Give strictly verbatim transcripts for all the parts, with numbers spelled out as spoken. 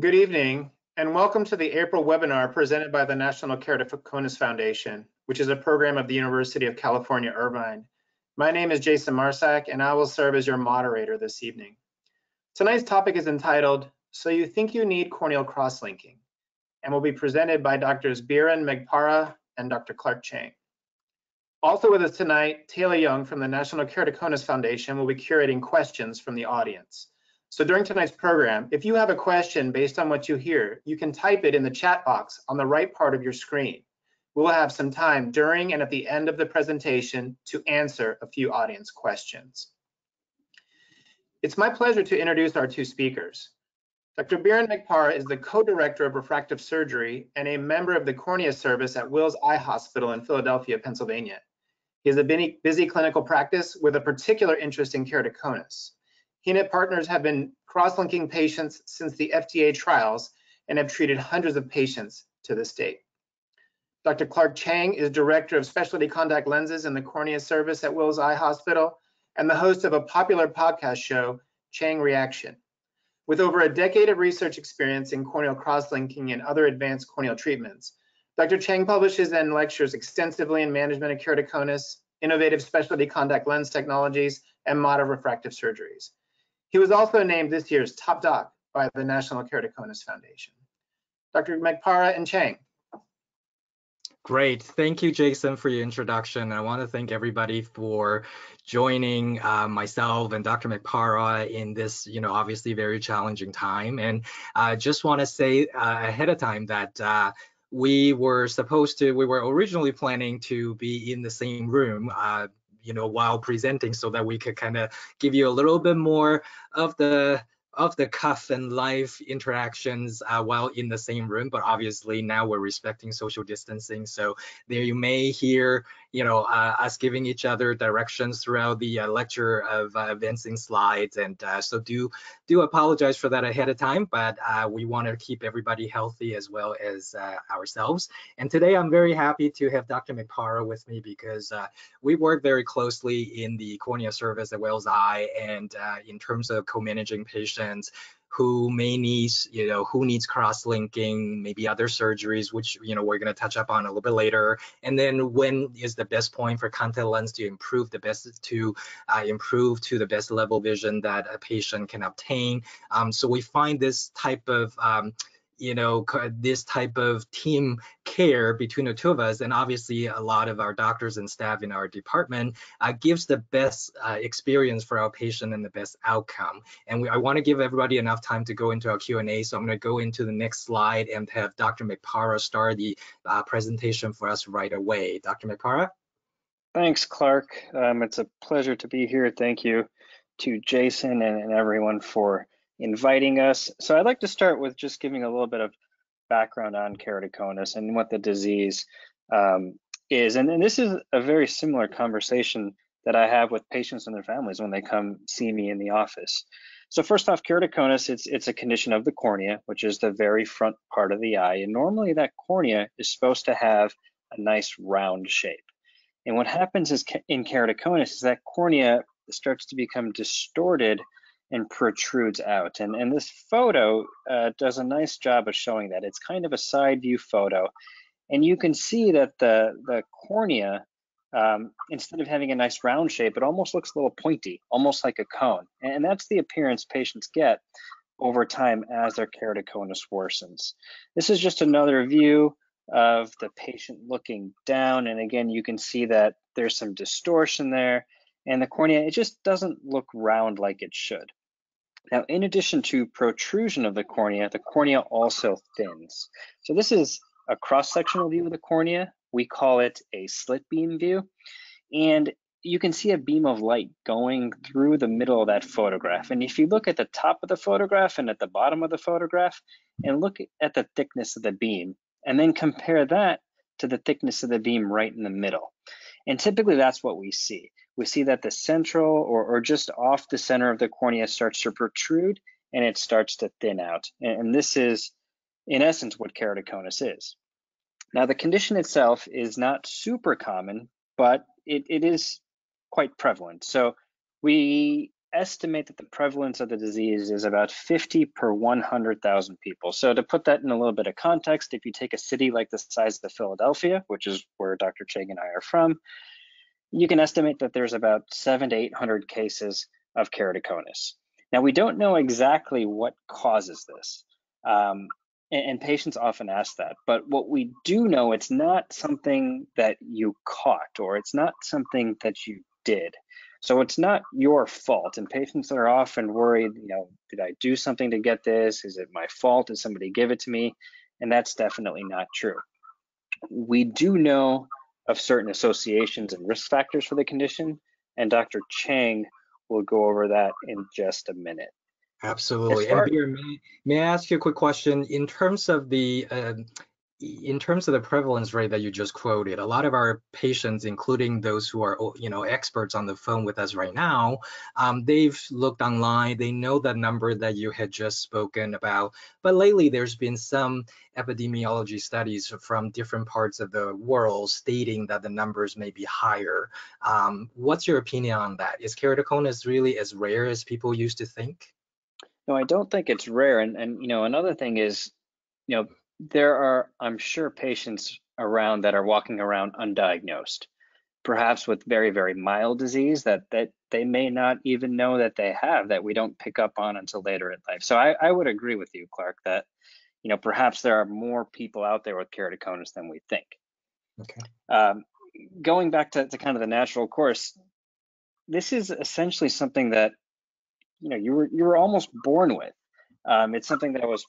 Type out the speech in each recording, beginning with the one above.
Good evening, and welcome to the April webinar presented by the National Keratoconus Foundation, which is a program of the University of California, Irvine. My name is Jason Marsack, and I will serve as your moderator this evening. Tonight's topic is entitled, So You Think You Need Corneal Crosslinking, and will be presented by Doctors Beeran Meghpara and Doctor Clark Chang. Also with us tonight, Taylor Young from the National Keratoconus Foundation will be curating questions from the audience. So during tonight's program, if you have a question based on what you hear, you can type it in the chat box on the right part of your screen. We will have some time during and at the end of the presentation to answer a few audience questions. It's my pleasure to introduce our two speakers. Doctor Beeran Meghpara is the co-director of refractive surgery and a member of the cornea service at Wills Eye Hospital in Philadelphia, Pennsylvania. He has a busy clinical practice with a particular interest in keratoconus. He and his partners have been cross-linking patients since the F D A trials and have treated hundreds of patients to this date. Doctor Clark Chang is director of specialty contact lenses in the cornea service at Wills Eye Hospital and the host of a popular podcast show, Chang Reaction. With over a decade of research experience in corneal cross-linking and other advanced corneal treatments, Doctor Chang publishes and lectures extensively in management of keratoconus, innovative specialty contact lens technologies, and modern refractive surgeries. He was also named this year's top doc by the National Keratoconus Foundation. Doctor Meghpara and Chang. Great, thank you, Jason, for your introduction. I want to thank everybody for joining uh, myself and Doctor Meghpara in this, you know, obviously very challenging time. And I uh, just want to say uh, ahead of time that uh, we were supposed to, we were originally planning to be in the same room uh, you know, while presenting, so that we could kind of give you a little bit more of the of the cuff and live interactions uh, while in the same room. But obviously now we're respecting social distancing. So there you may hear, you know, uh, us giving each other directions throughout the uh, lecture of uh, advancing slides. And uh, so do do apologize for that ahead of time, but uh, we want to keep everybody healthy as well as uh, ourselves. And today I'm very happy to have Doctor Meghpara with me because uh, we work very closely in the cornea service at Wills Eye, and uh, in terms of co-managing patients who may need, you know, who needs cross-linking, maybe other surgeries, which, you know, we're gonna touch up on a little bit later. And then when is the best point for contact lens to improve the best, to uh, improve to the best level vision that a patient can obtain. Um, so we find this type of, um, you know, this type of team care between the two of us, and obviously a lot of our doctors and staff in our department uh, gives the best uh, experience for our patient and the best outcome. And we, I want to give everybody enough time to go into our Q and A, so I'm going to go into the next slide and have Doctor Meghpara start the uh, presentation for us right away. Doctor Meghpara? Thanks, Clark. Um, it's a pleasure to be here. Thank you to Jason and, and everyone for inviting us. So I'd like to start with just giving a little bit of background on keratoconus and what the disease um, is. And, and this is a very similar conversation that I have with patients and their families when they come see me in the office. So first off, keratoconus, it's, it's a condition of the cornea, which is the very front part of the eye. And normally that cornea is supposed to have a nice round shape. And what happens is in keratoconus is that cornea starts to become distorted and protrudes out. And, and this photo uh, does a nice job of showing that. It's kind of a side view photo. And you can see that the, the cornea, um, instead of having a nice round shape, it almost looks a little pointy, almost like a cone. And that's the appearance patients get over time as their keratoconus worsens. This is just another view of the patient looking down. And again, you can see that there's some distortion there. And the cornea, it just doesn't look round like it should. Now, in addition to protrusion of the cornea, the cornea also thins. So this is a cross-sectional view of the cornea. We call it a slit beam view. And you can see a beam of light going through the middle of that photograph. And if you look at the top of the photograph and at the bottom of the photograph, and look at the thickness of the beam, and then compare that to the thickness of the beam right in the middle. And typically that's what we see. We see that the central or, or just off the center of the cornea starts to protrude and it starts to thin out. And, and this is, in essence, what keratoconus is. Now, the condition itself is not super common, but it, it is quite prevalent. So we estimate that the prevalence of the disease is about fifty per one hundred thousand people. So to put that in a little bit of context, if you take a city like the size of Philadelphia, which is where Doctor Chang and I are from, you can estimate that there's about seven to eight hundred cases of keratoconus. Now, we don't know exactly what causes this, um, and, and patients often ask that, but what we do know, it's not something that you caught or it's not something that you did. So it's not your fault, and patients are often worried, you know, did I do something to get this? Is it my fault? Did somebody give it to me? And that's definitely not true. We do know of certain associations and risk factors for the condition, and Doctor Chang will go over that in just a minute. Absolutely. And Peter, may, may I ask you a quick question? In terms of the uh, in terms of the prevalence rate that you just quoted, a lot of our patients, including those who are, you know, experts on the phone with us right now, um, they've looked online, they know the number that you had just spoken about, but lately there's been some epidemiology studies from different parts of the world stating that the numbers may be higher. Um, what's your opinion on that? Is keratoconus really as rare as people used to think? No, I don't think it's rare. And, and you know, another thing is, you know, there are, I'm sure, patients around that are walking around undiagnosed, perhaps with very, very mild disease that, that they may not even know that they have, that we don't pick up on until later in life. So I, I would agree with you, Clark, that, you know, perhaps there are more people out there with keratoconus than we think. Okay. Um, going back to, to kind of the natural course, this is essentially something that, you know, you were, you were almost born with. Um, it's something that was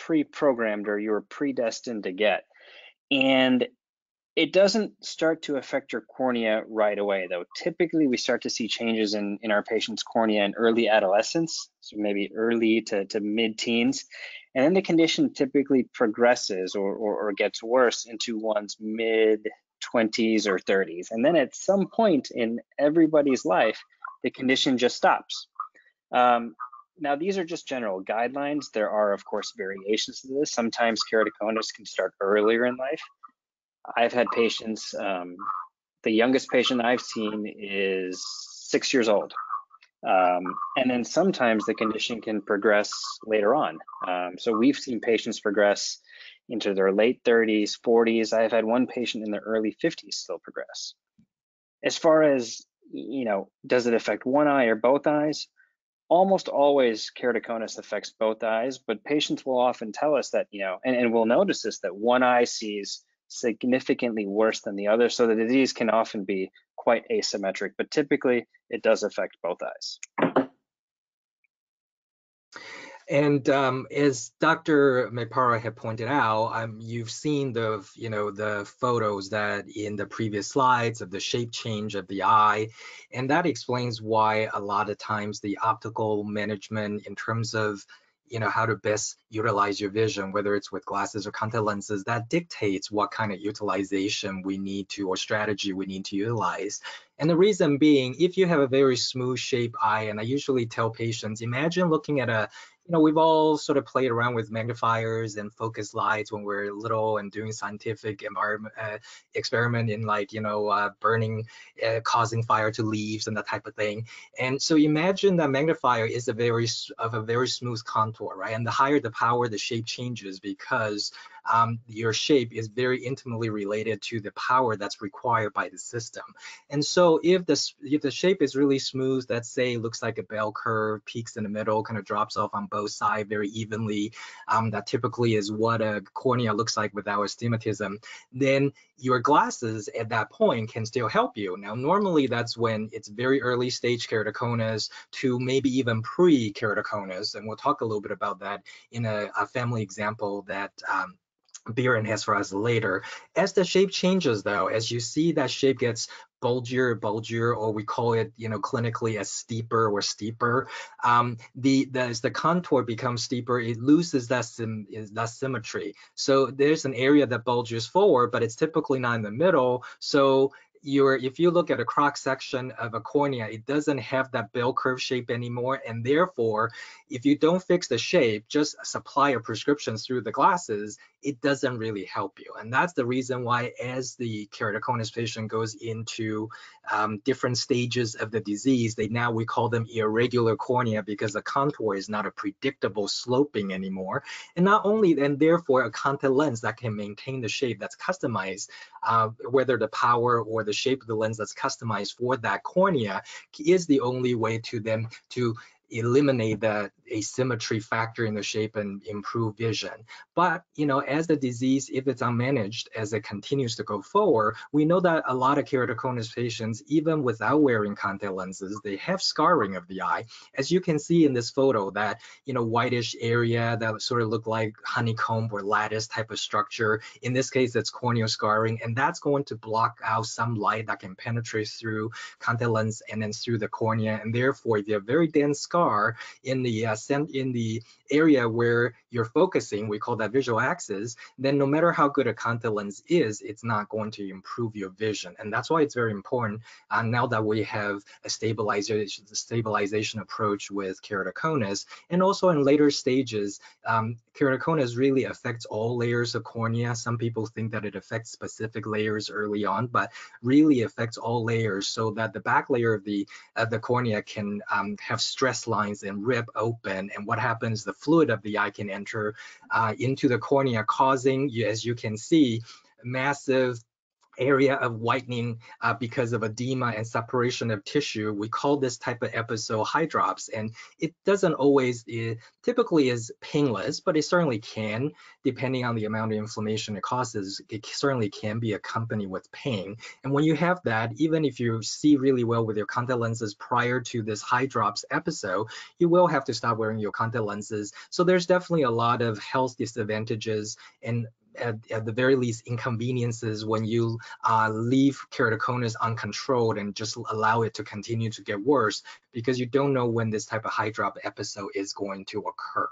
pre-programmed, or you were predestined to get. And it doesn't start to affect your cornea right away, though. Typically, we start to see changes in, in our patient's cornea in early adolescence, so maybe early to, to mid-teens. And then the condition typically progresses or, or, or gets worse into one's mid twenties or thirties. And then at some point in everybody's life, the condition just stops. Um, Now, these are just general guidelines. There are, of course, variations to this. Sometimes keratoconus can start earlier in life. I've had patients, um, the youngest patient I've seen is six years old. Um, and then sometimes the condition can progress later on. Um, so we've seen patients progress into their late thirties, forties. I've had one patient in their early fifties still progress. As far as, you know, does it affect one eye or both eyes? Almost always keratoconus affects both eyes, but patients will often tell us that, you know, and, and we'll notice this, that one eye sees significantly worse than the other. So the disease can often be quite asymmetric, but typically it does affect both eyes. And um, as Doctor Meghpara had pointed out, um, you've seen the, you know, the photos that in the previous slides of the shape change of the eye, and that explains why a lot of times the optical management in terms of, you know, how to best utilize your vision, whether it's with glasses or contact lenses, that dictates what kind of utilization we need to, or strategy we need to utilize. And the reason being, if you have a very smooth shaped eye, and I usually tell patients, imagine looking at a, you know, we've all sort of played around with magnifiers and focus lights when we're little and doing scientific environment uh, experiment in, like, you know, uh, burning, uh, causing fire to leaves and that type of thing. And so imagine that magnifier is a very of a very smooth contour, right? And the higher the power, the shape changes, because um, your shape is very intimately related to the power that's required by the system. And so if the if the shape is really smooth, let's say looks like a bell curve, peaks in the middle, kind of drops off on both both sides very evenly, um, that typically is what a cornea looks like without astigmatism, then your glasses at that point can still help you. Now, normally that's when it's very early stage keratoconus to maybe even pre-keratoconus, and we'll talk a little bit about that in a, a family example that um, Beeran has for us later. As the shape changes, though, as you see that shape gets bulgier, bulgier, or we call it, you know, clinically as steeper or steeper. Um, the, the as the contour becomes steeper, it loses that sim, is that symmetry. So there's an area that bulges forward, but it's typically not in the middle. So Your, if you look at a cross section of a cornea, it doesn't have that bell curve shape anymore, and therefore, if you don't fix the shape, just supply a prescription through the glasses, it doesn't really help you. And that's the reason why, as the keratoconus patient goes into um, different stages of the disease, they now we call them irregular cornea, because the contour is not a predictable sloping anymore. And not only, and therefore a contact lens that can maintain the shape that's customized, uh, whether the power or the shape of the lens that's customized for that cornea is the only way to them to eliminate that asymmetry factor in the shape and improve vision. But, you know, as the disease, if it's unmanaged, as it continues to go forward, we know that a lot of keratoconus patients, even without wearing contact lenses, they have scarring of the eye. As you can see in this photo, that, you know, whitish area that sort of look like honeycomb or lattice type of structure. In this case, it's corneal scarring, and that's going to block out some light that can penetrate through contact lens and then through the cornea. And therefore, if you have very dense scar in the uh, in the area where you're focusing, we call that visual axis, then no matter how good a contact lens is, it's not going to improve your vision. And that's why it's very important uh, now that we have a stabilization, stabilization approach with keratoconus. And also in later stages, um, keratoconus really affects all layers of cornea. Some people think that it affects specific layers early on, but really affects all layers, so that the back layer of the, of the cornea can um, have stress lines and rip open, and what happens, the fluid of the eye can enter uh, into the cornea, causing, as you can see, massive area of whitening uh, because of edema and separation of tissue. We call this type of episode hydrops, and it doesn't always, it typically is painless, but it certainly can, depending on the amount of inflammation it causes, it certainly can be accompanied with pain. And when you have that, even if you see really well with your contact lenses prior to this hydrops episode, you will have to stop wearing your contact lenses. So there's definitely a lot of health disadvantages and At, at the very least inconveniences when you uh, leave keratoconus uncontrolled and just allow it to continue to get worse, because you don't know when this type of hydrop episode is going to occur.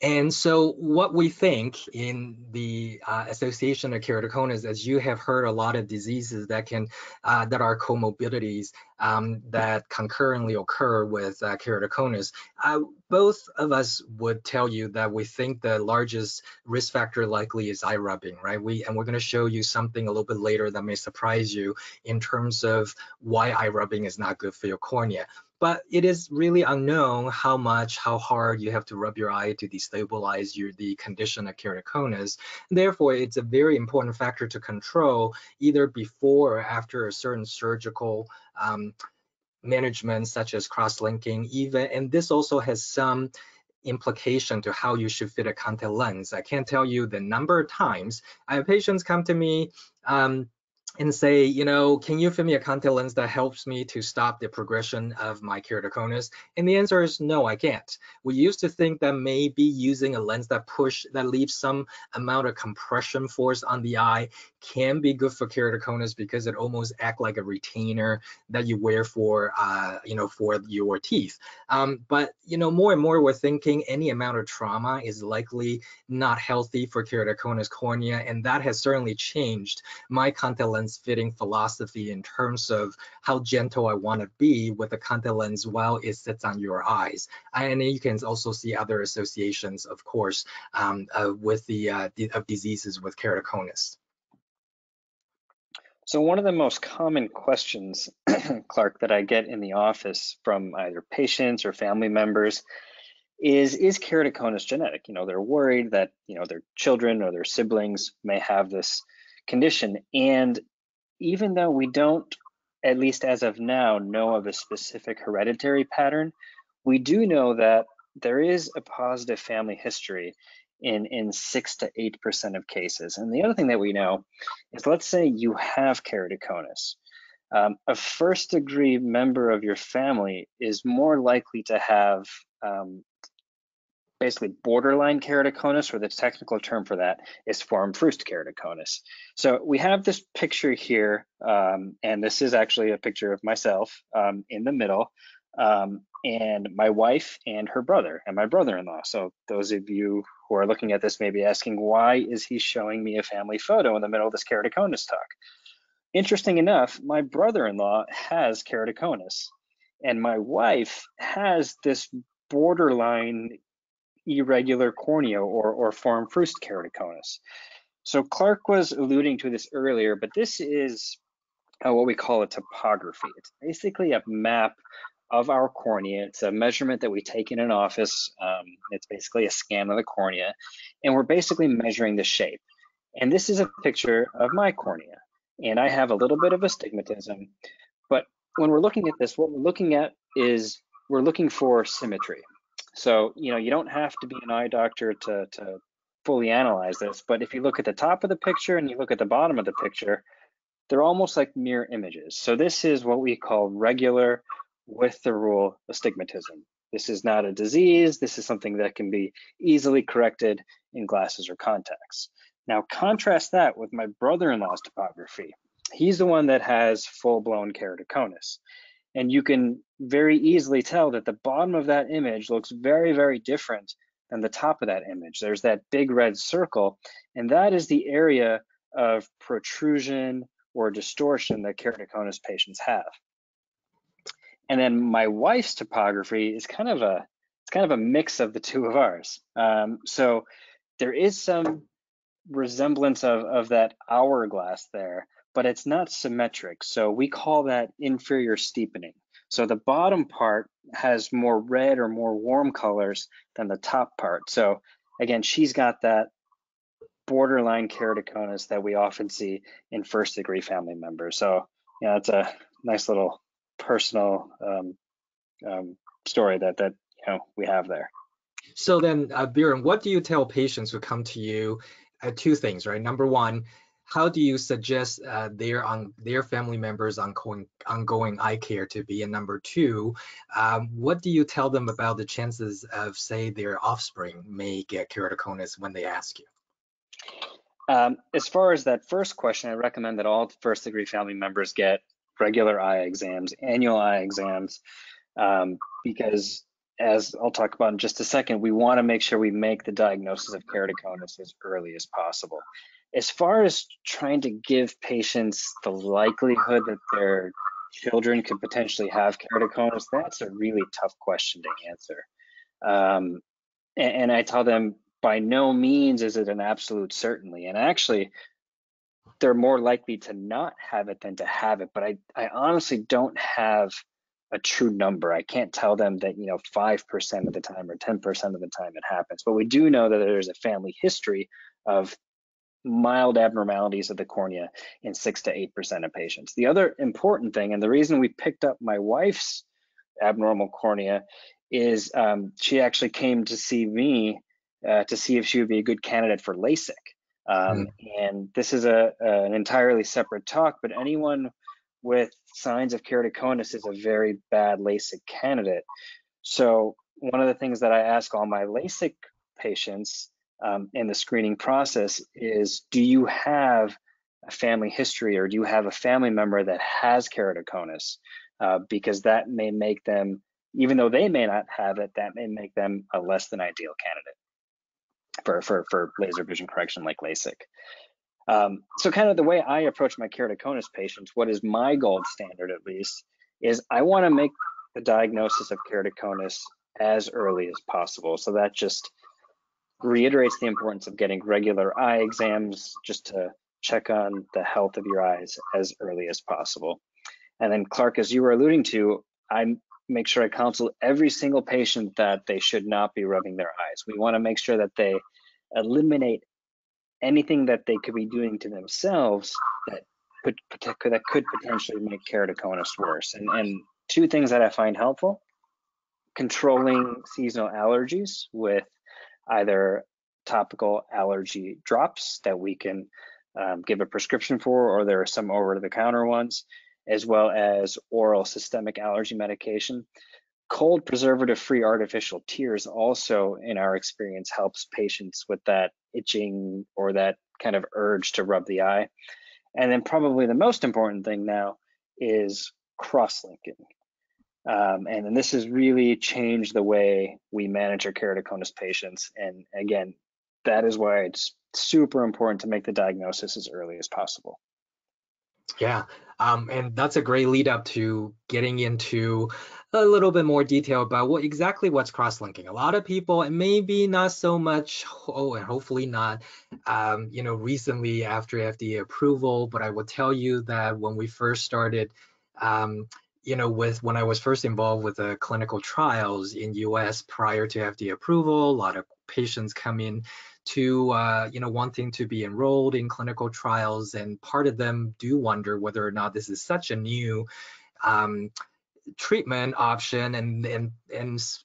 And so what we think in the uh, association of keratoconus, as you have heard, a lot of diseases that can uh, that are comorbidities um, that concurrently occur with uh, keratoconus. Uh, both of us would tell you that we think the largest risk factor likely is eye rubbing, right? We and we're going to show you something a little bit later that may surprise you in terms of why eye rubbing is not good for your cornea. But it is really unknown how much, how hard you have to rub your eye to destabilize your, the condition of keratoconus. Therefore, it's a very important factor to control either before or after a certain surgical um, management, such as cross-linking. Even, and this also has some implication to how you should fit a contact lens. I can't tell you the number of times I have patients come to me um, and say, you know, can you fit me a contact lens that helps me to stop the progression of my keratoconus? And the answer is no, I can't. We used to think that maybe using a lens that push, that leaves some amount of compression force on the eye can be good for keratoconus, because it almost acts like a retainer that you wear for, uh, you know, for your teeth. Um, but, you know, more and more we're thinking any amount of trauma is likely not healthy for keratoconus cornea, and that has certainly changed my contact lens fitting philosophy in terms of how gentle I want to be with a contact lens while it sits on your eyes. And you can also see other associations, of course, um, uh, with the uh, of diseases with keratoconus. So one of the most common questions, Clark, that I get in the office from either patients or family members is, is keratoconus genetic? You know, they're worried that, you know, their children or their siblings may have this condition. And even though we don't, at least as of now, know of a specific hereditary pattern, we do know that there is a positive family history in, in six to eight percent of cases. And the other thing that we know is, let's say you have keratoconus. Um, a first degree member of your family is more likely to have um, basically borderline keratoconus, or the technical term for that is form-frust keratoconus. So we have this picture here, um, and this is actually a picture of myself um, in the middle, um, and my wife and her brother and my brother-in-law. So those of you who are looking at this may be asking, why is he showing me a family photo in the middle of this keratoconus talk? Interesting enough, my brother-in-law has keratoconus, and my wife has this borderline irregular corneal or, or form-frust keratoconus. So Clark was alluding to this earlier, but this is uh, what we call a topography. It's basically a map of our cornea. It's a measurement that we take in an office. Um, it's basically a scan of the cornea, and we're basically measuring the shape. And this is a picture of my cornea, and I have a little bit of astigmatism, but when we're looking at this, what we're looking at is we're looking for symmetry. So, you know, you don't have to be an eye doctor to, to fully analyze this, but if you look at the top of the picture and you look at the bottom of the picture, they're almost like mirror images. So this is what we call regular with the rule astigmatism. This is not a disease. This is something that can be easily corrected in glasses or contacts. Now contrast that with my brother-in-law's topography. He's the one that has full-blown keratoconus. And you can very easily tell that the bottom of that image looks very, very different than the top of that image. There's that big red circle, and that is the area of protrusion or distortion that keratoconus patients have. And then my wife's topography is kind of a, it's kind of a mix of the two of ours. Um, so there is some resemblance of, of that hourglass there, but it's not symmetric. So we call that inferior steepening. So the bottom part has more red or more warm colors than the top part. So again, she's got that borderline keratoconus that we often see in first degree family members. So, you know, it's a nice little personal um, um, story that, that, you know, we have there. So then, uh, Beeran, what do you tell patients who come to you? Uh, two things, right? Number one, how do you suggest uh, their on their family members ongoing ongoing eye care to be? And number two, um, what do you tell them about the chances of, say, their offspring may get keratoconus when they ask you? Um, as far as that first question, I recommend that all first degree family members get regular eye exams, annual eye exams, um, because, as I'll talk about in just a second, we want to make sure we make the diagnosis of keratoconus as early as possible. As far as trying to give patients the likelihood that their children could potentially have keratoconus, that's a really tough question to answer. Um, and, and I tell them, by no means is it an absolute certainty. And actually, they're more likely to not have it than to have it. But I, I honestly don't have a true number. I can't tell them that, you know, five percent of the time or ten percent of the time it happens. But we do know that there's a family history of mild abnormalities of the cornea in six to eight percent of patients. The other important thing, and the reason we picked up my wife's abnormal cornea, is um, she actually came to see me uh, to see if she would be a good candidate for LASIK. Um, mm. And this is a, a, an entirely separate talk, but anyone with signs of keratoconus is a very bad LASIK candidate. So one of the things that I ask all my LASIK patients Um, in the screening process is, do you have a family history, or do you have a family member that has keratoconus? Uh, because that may make them, even though they may not have it, that may make them a less than ideal candidate for, for, for laser vision correction like LASIK. Um, so kind of the way I approach my keratoconus patients, what is my gold standard at least, is I want to make the diagnosis of keratoconus as early as possible. So that just reiterates the importance of getting regular eye exams just to check on the health of your eyes as early as possible. And then Clark, as you were alluding to, I make sure I counsel every single patient that they should not be rubbing their eyes. We want to make sure that they eliminate anything that they could be doing to themselves that could, that could potentially make keratoconus worse. And, and two things that I find helpful: controlling seasonal allergies with either topical allergy drops that we can um, give a prescription for, or there are some over-the-counter ones, as well as oral systemic allergy medication. Cold preservative-free artificial tears also, in our experience, helps patients with that itching or that kind of urge to rub the eye. And then probably the most important thing now is cross-linking. Um, and, and this has really changed the way we manage our keratoconus patients. And again, that is why it's super important to make the diagnosis as early as possible. Yeah, um, and that's a great lead up to getting into a little bit more detail about what exactly what's cross-linking. A lot of people, and maybe not so much, oh, and hopefully not, um, you know, recently after F D A approval, but I will tell you that when we first started, um, you know, with when I was first involved with the clinical trials in U S prior to F D A approval, a lot of patients come in to, uh, you know, wanting to be enrolled in clinical trials, and part of them do wonder whether or not this is such a new um, treatment option, and and and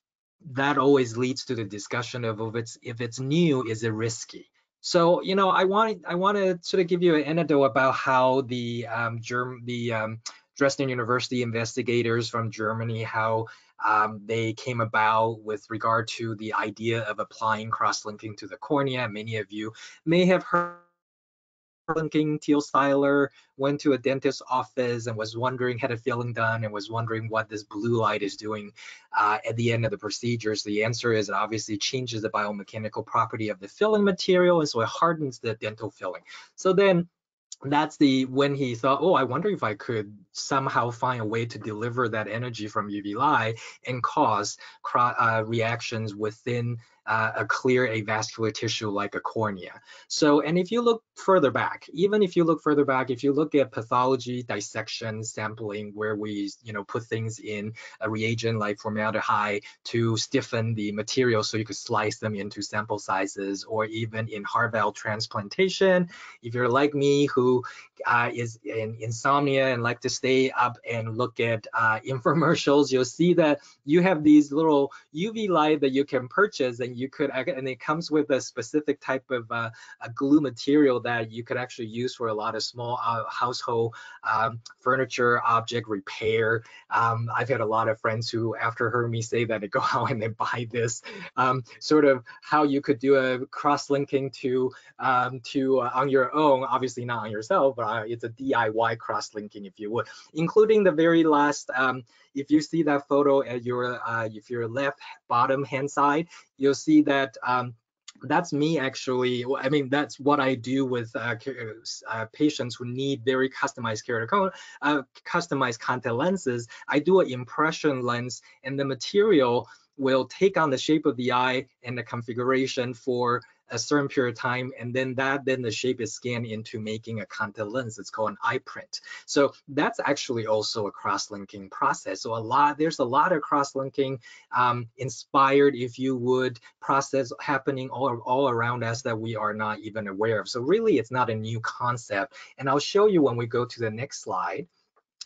that always leads to the discussion of if it's if it's new, is it risky? So, you know, I want I want to sort of give you an anecdote about how the um, germ the um, Dresden University investigators from Germany, how um, they came about with regard to the idea of applying cross-linking to the cornea. Many of you may have heard linking. Teal Styler went to a dentist's office and was wondering, had a filling done and was wondering what this blue light is doing uh, at the end of the procedures. The answer is it obviously changes the biomechanical property of the filling material, and so it hardens the dental filling. So then that's the when he thought, oh, I wonder if I could somehow find a way to deliver that energy from U V light and cause uh, reactions within uh, a clear avascular tissue like a cornea. So, and if you look further back, even if you look further back, if you look at pathology, dissection, sampling, where we, you know, put things in a reagent like formaldehyde to stiffen the material so you could slice them into sample sizes, or even in heart valve transplantation, if you're like me who uh, is in insomnia and like to stay up and look at uh, infomercials, you'll see that you have these little U V light that you can purchase, and you could, and it comes with a specific type of uh, a glue material that you could actually use for a lot of small uh, household um, furniture object repair. Um, I've had a lot of friends who, after heard me say that, they go out and they buy this um, sort of how you could do a cross-linking to um, to uh, on your own, obviously not on yourself, but uh, it's a D I Y cross-linking, if you would. Including the very last, um, if you see that photo at your, uh, if your left bottom hand side, you'll see that um, that's me actually. I mean, that's what I do with uh, uh, patients who need very customized keratoconus, uh, customized contact lenses. I do an impression lens, and the material will take on the shape of the eye and the configuration for a certain period of time, and then that then the shape is scanned into making a contact lens. It's called an eye print. So that's actually also a cross-linking process. So a lot there's a lot of cross-linking um, inspired, if you would, process happening all, all around us that we are not even aware of. So really it's not a new concept, and I'll show you when we go to the next slide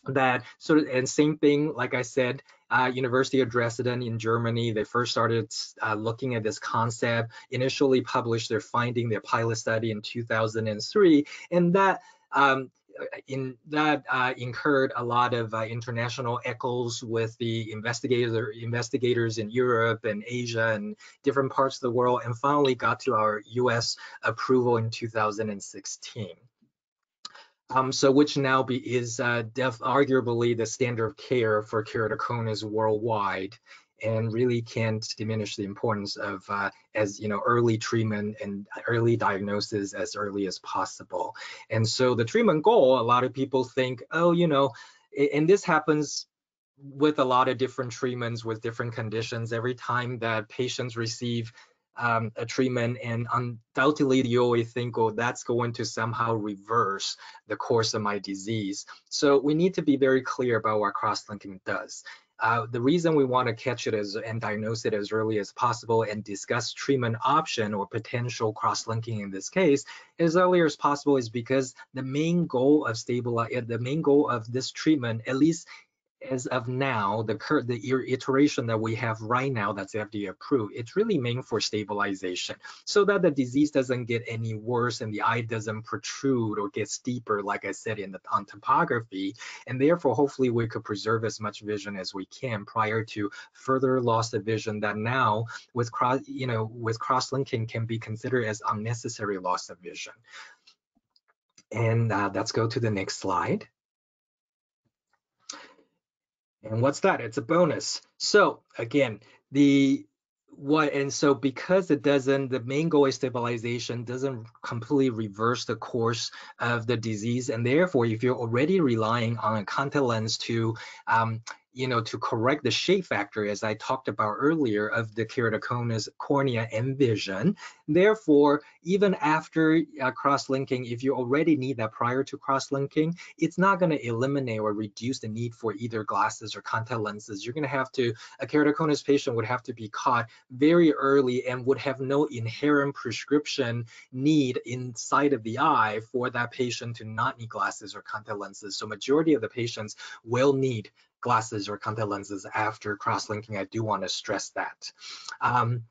that sort of, and same thing, like I said, Uh, University of Dresden in Germany, they first started uh, looking at this concept, initially published their finding, their pilot study in two thousand three, and that um, in that uh, incurred a lot of uh, international echoes with the investigator, investigators in Europe and Asia and different parts of the world, and finally got to our U S approval in two thousand sixteen. Um, so which now be, is uh, def, arguably the standard of care for keratoconus worldwide, and really can't diminish the importance of uh, as you know early treatment and early diagnosis as early as possible. And so the treatment goal, a lot of people think, oh, you know, and this happens with a lot of different treatments with different conditions. Every time that patients receive Um, a treatment, and undoubtedly you always think, oh, that's going to somehow reverse the course of my disease. So we need to be very clear about what cross-linking does. Uh, the reason we want to catch it as and diagnose it as early as possible and discuss treatment option or potential cross-linking in this case as early as possible is because the main goal of stable, the main goal of this treatment, at least as of now, the current the iteration that we have right now that's F D A approved, it's really meant for stabilization so that the disease doesn't get any worse and the eye doesn't protrude or get steeper, like I said in the on topography, and therefore hopefully we could preserve as much vision as we can prior to further loss of vision that now with cross you know with cross-linking can be considered as unnecessary loss of vision. And uh, let's go to the next slide. And what's that? It's a bonus. So again, the What and so because it doesn't, the main goal is stabilization, doesn't completely reverse the course of the disease, and therefore, if you're already relying on a contact lens to, um, you know, to correct the shape factor, as I talked about earlier, of the keratoconus cornea and vision, therefore, even after uh, cross-linking, if you already need that prior to cross-linking, it's not going to eliminate or reduce the need for either glasses or contact lenses. You're going to have to, a keratoconus patient would have to be caught very early and would have no inherent prescription need inside of the eye for that patient to not need glasses or contact lenses. So majority of the patients will need glasses or contact lenses after cross-linking. I do want to stress that. Um,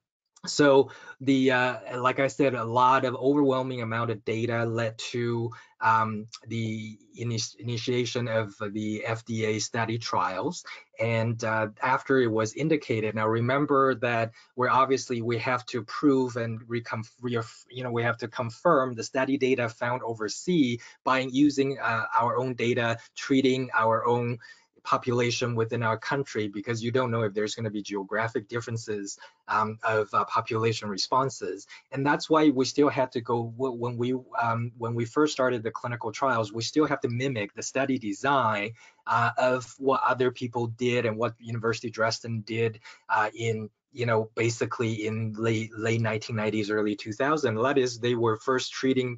so the, uh, like I said, a lot of overwhelming amount of data led to um, the init- initiation of the F D A study trials. And uh, after it was indicated, now remember that we're obviously, we have to prove and recon, you know, we have to confirm the study data found overseas by using uh, our own data, treating our own population within our country, because you don't know if there's going to be geographic differences um, of uh, population responses. And that's why we still had to go, when we um, when we first started the clinical trials, we still have to mimic the study design uh, of what other people did and what University of Dresden did uh, in, you know, basically in late, late nineteen nineties, early two thousand. That is, they were first treating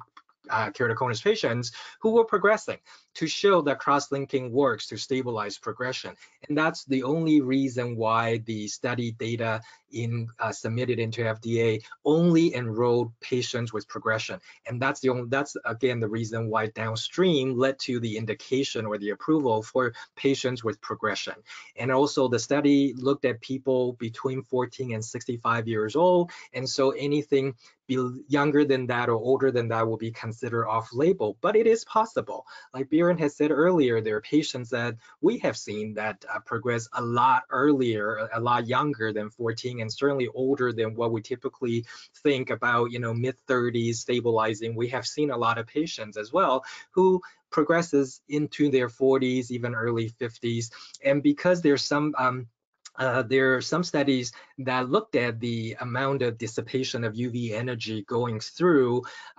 Uh, keratoconus patients who were progressing to show that cross-linking works to stabilize progression. And that's the only reason why the study data in uh, submitted into F D A only enrolled patients with progression. And that's the only, that's again the reason why downstream led to the indication or the approval for patients with progression. And also the study looked at people between fourteen and sixty-five years old, and so anything be younger than that or older than that will be considered off-label, but it is possible. Like Beeran has said earlier, there are patients that we have seen that uh, progress a lot earlier, a lot younger than fourteen, and certainly older than what we typically think about, you know, mid thirties stabilizing. We have seen a lot of patients as well who progresses into their forties, even early fifties, and because there's some um, Uh, there are some studies that looked at the amount of dissipation of U V energy going through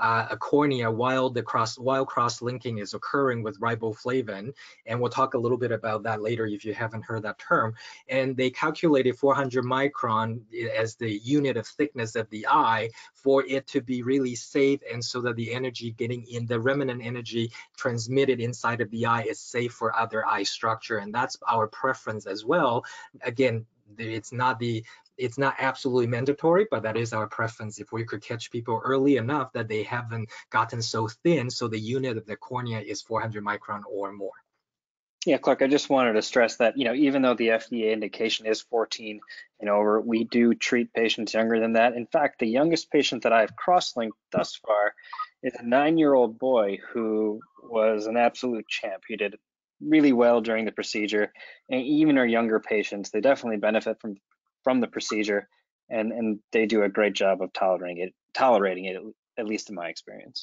uh, a cornea while the cross while cross-linking is occurring with riboflavin, and we'll talk a little bit about that later if you haven't heard that term. And they calculated four hundred micron as the unit of thickness of the eye for it to be really safe, and so that the energy getting in, the remnant energy transmitted inside of the eye, is safe for other eye structure. And that's our preference as well. Again, And it's not the it's not absolutely mandatory, but that is our preference. If we could catch people early enough that they haven't gotten so thin, so the unit of the cornea is four hundred micron or more. Yeah, Clark, I just wanted to stress that, you know, even though the F D A indication is fourteen and over, we do treat patients younger than that. In fact, the youngest patient that I've cross-linked thus far is a nine-year-old boy who was an absolute champ. He did really well during the procedure, and even our younger patients, they definitely benefit from from the procedure, and and they do a great job of tolerating it tolerating it at least in my experience.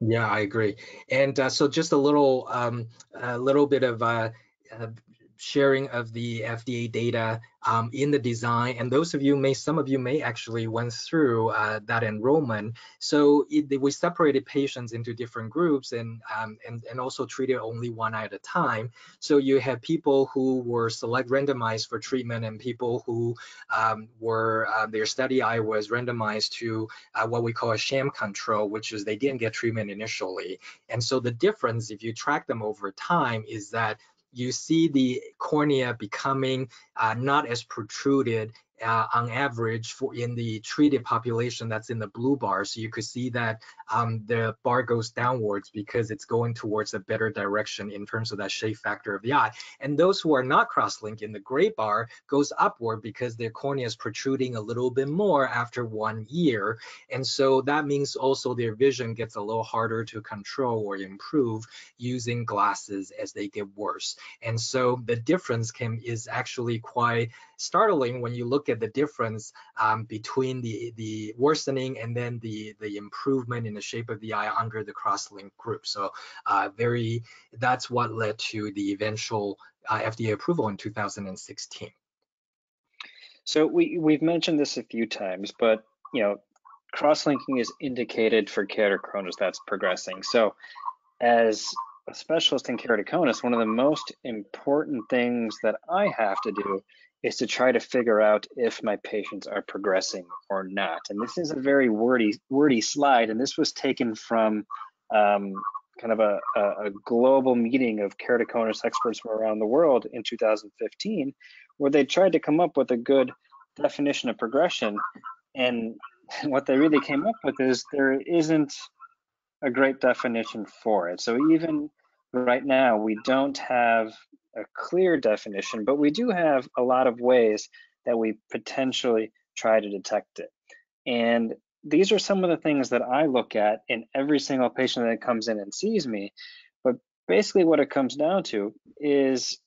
Yeah, I agree. And uh, so just a little um a little bit of uh, uh sharing of the F D A data um, in the design, and those of you may, some of you may actually went through uh, that enrollment. So it, we separated patients into different groups, and, um, and and also treated only one eye at a time. So you had people who were select randomized for treatment, and people who um, were, uh, their study eye was randomized to uh, what we call a sham control, which is they didn't get treatment initially. And so the difference, if you track them over time, is that you see the cornea becoming uh, not as protruded uh, on average for in the treated population that's in the blue bar. So you could see that um, the bar goes downwards because it's going towards a better direction in terms of that shape factor of the eye. And those who are not cross-linked in the gray bar goes upward because their cornea is protruding a little bit more after one year. And so that means also their vision gets a little harder to control or improve using glasses as they get worse. And so the difference can, is actually quite startling when you look at the difference um, between the the worsening and then the the improvement in the shape of the eye under the cross-link group. So uh, very that's what led to the eventual uh, F D A approval in two thousand sixteen. So we, we've mentioned this a few times, but you know, cross-linking is indicated for keratoconus that's progressing. So as a specialist in keratoconus, one of the most important things that I have to do is to try to figure out if my patients are progressing or not. And this is a very wordy, wordy slide, and this was taken from um, kind of a, a global meeting of keratoconus experts from around the world in two thousand fifteen, where they tried to come up with a good definition of progression. And what they really came up with is there isn't a great definition for it. So even right now, we don't have a clear definition, but we do have a lot of ways that we potentially try to detect it. And these are some of the things that I look at in every single patient that comes in and sees me. But basically what it comes down to is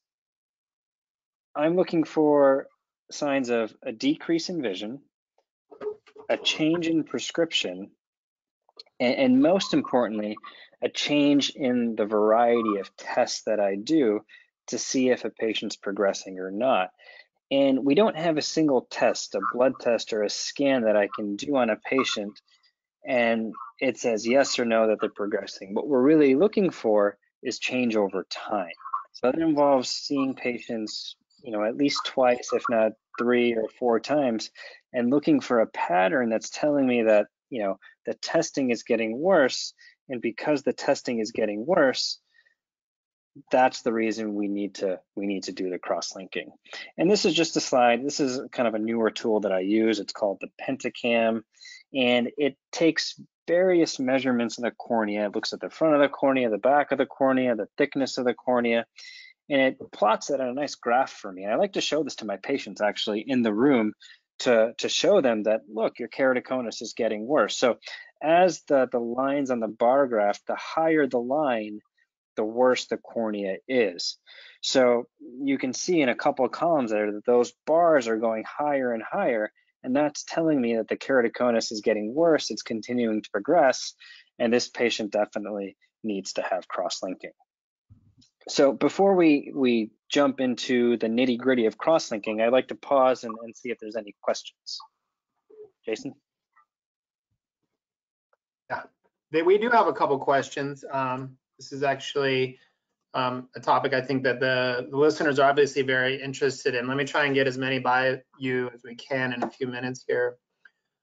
I'm looking for signs of a decrease in vision, a change in prescription, and, and most importantly, a change in the variety of tests that I do to see if a patient's progressing or not. And we don't have a single test, a blood test or a scan that I can do on a patient and it says yes or no that they're progressing. What we're really looking for is change over time. So that involves seeing patients, you know, at least twice, if not three or four times, and looking for a pattern that's telling me that, you know, the testing is getting worse. And because the testing is getting worse, that's the reason we need to we need to do the cross-linking. And this is just a slide. This is kind of a newer tool that I use. It's called the Pentacam, and it takes various measurements in the cornea. It looks at the front of the cornea, the back of the cornea, the thickness of the cornea, and it plots it on a nice graph for me. And I like to show this to my patients actually in the room to, to show them that, look, your keratoconus is getting worse. So as the, the lines on the bar graph, the higher the line, the worse the cornea is. So you can see in a couple of columns there that those bars are going higher and higher, and that's telling me that the keratoconus is getting worse, it's continuing to progress, and this patient definitely needs to have cross-linking. So before we, we jump into the nitty-gritty of cross-linking, I'd like to pause and, and see if there's any questions. Jason? Yeah, we do have a couple questions. Um, This is actually um, a topic I think that the, the listeners are obviously very interested in. Let me try and get as many by you as we can in a few minutes here.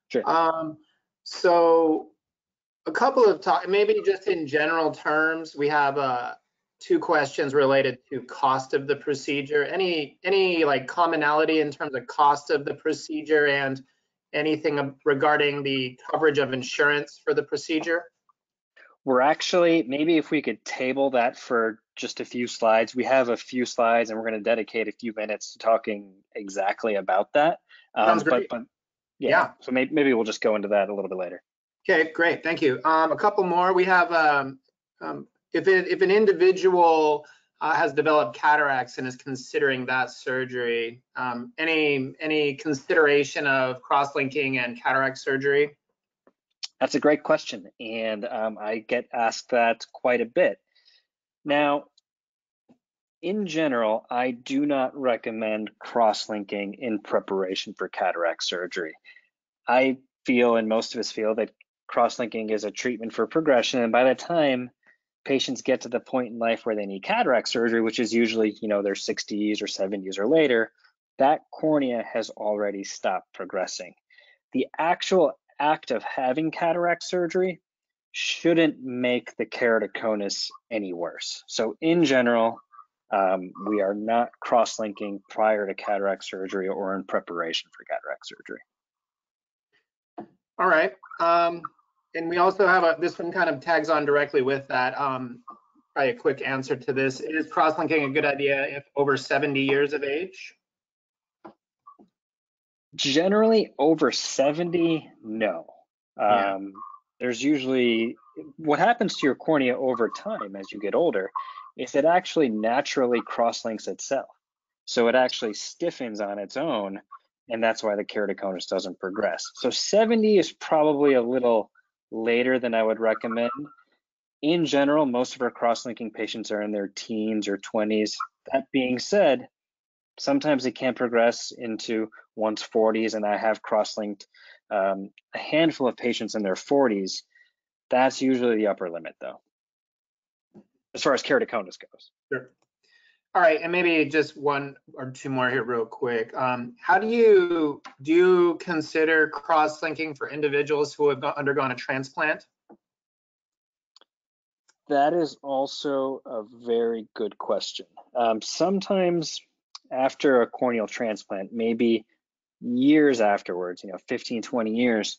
Sure. Um, so a couple of talk, maybe just in general terms, we have uh, two questions related to cost of the procedure. Any any like commonality in terms of cost of the procedure and anything regarding the coverage of insurance for the procedure? We're actually, maybe if we could table that for just a few slides. We have a few slides and we're going to dedicate a few minutes to talking exactly about that. Um, but, but yeah, yeah. So maybe, maybe we'll just go into that a little bit later. Okay, great. Thank you. Um, a couple more. We have, um, um, if, it, if an individual uh, has developed cataracts and is considering that surgery, um, any, any consideration of cross-linking and cataract surgery? That's a great question, and um, I get asked that quite a bit. Now, in general, I do not recommend cross-linking in preparation for cataract surgery. I feel, and most of us feel, that cross-linking is a treatment for progression, and by the time patients get to the point in life where they need cataract surgery, which is usually, you know, their sixties or seventies or later, that cornea has already stopped progressing. The actual act of having cataract surgery shouldn't make the keratoconus any worse. So in general, um, we are not cross-linking prior to cataract surgery or in preparation for cataract surgery. All right, um, and we also have a, this one kind of tags on directly with that. Um, probably a quick answer to this. Is cross-linking a good idea if over seventy years of age? Generally over seventy, no. Yeah. Um, there's usually, what happens to your cornea over time as you get older is it actually naturally cross-links itself. So it actually stiffens on its own, and that's why the keratoconus doesn't progress. So seventy is probably a little later than I would recommend. In general, most of our cross-linking patients are in their teens or twenties. That being said, sometimes it can progress into one's forties, and I have cross-linked um, a handful of patients in their forties. That's usually the upper limit, though, as far as keratoconus goes. Sure. All right, and maybe just one or two more here real quick. Um, how do you, do you consider cross-linking for individuals who have undergone a transplant? That is also a very good question. Um, sometimes after a corneal transplant, maybe years afterwards, you know, fifteen, twenty years,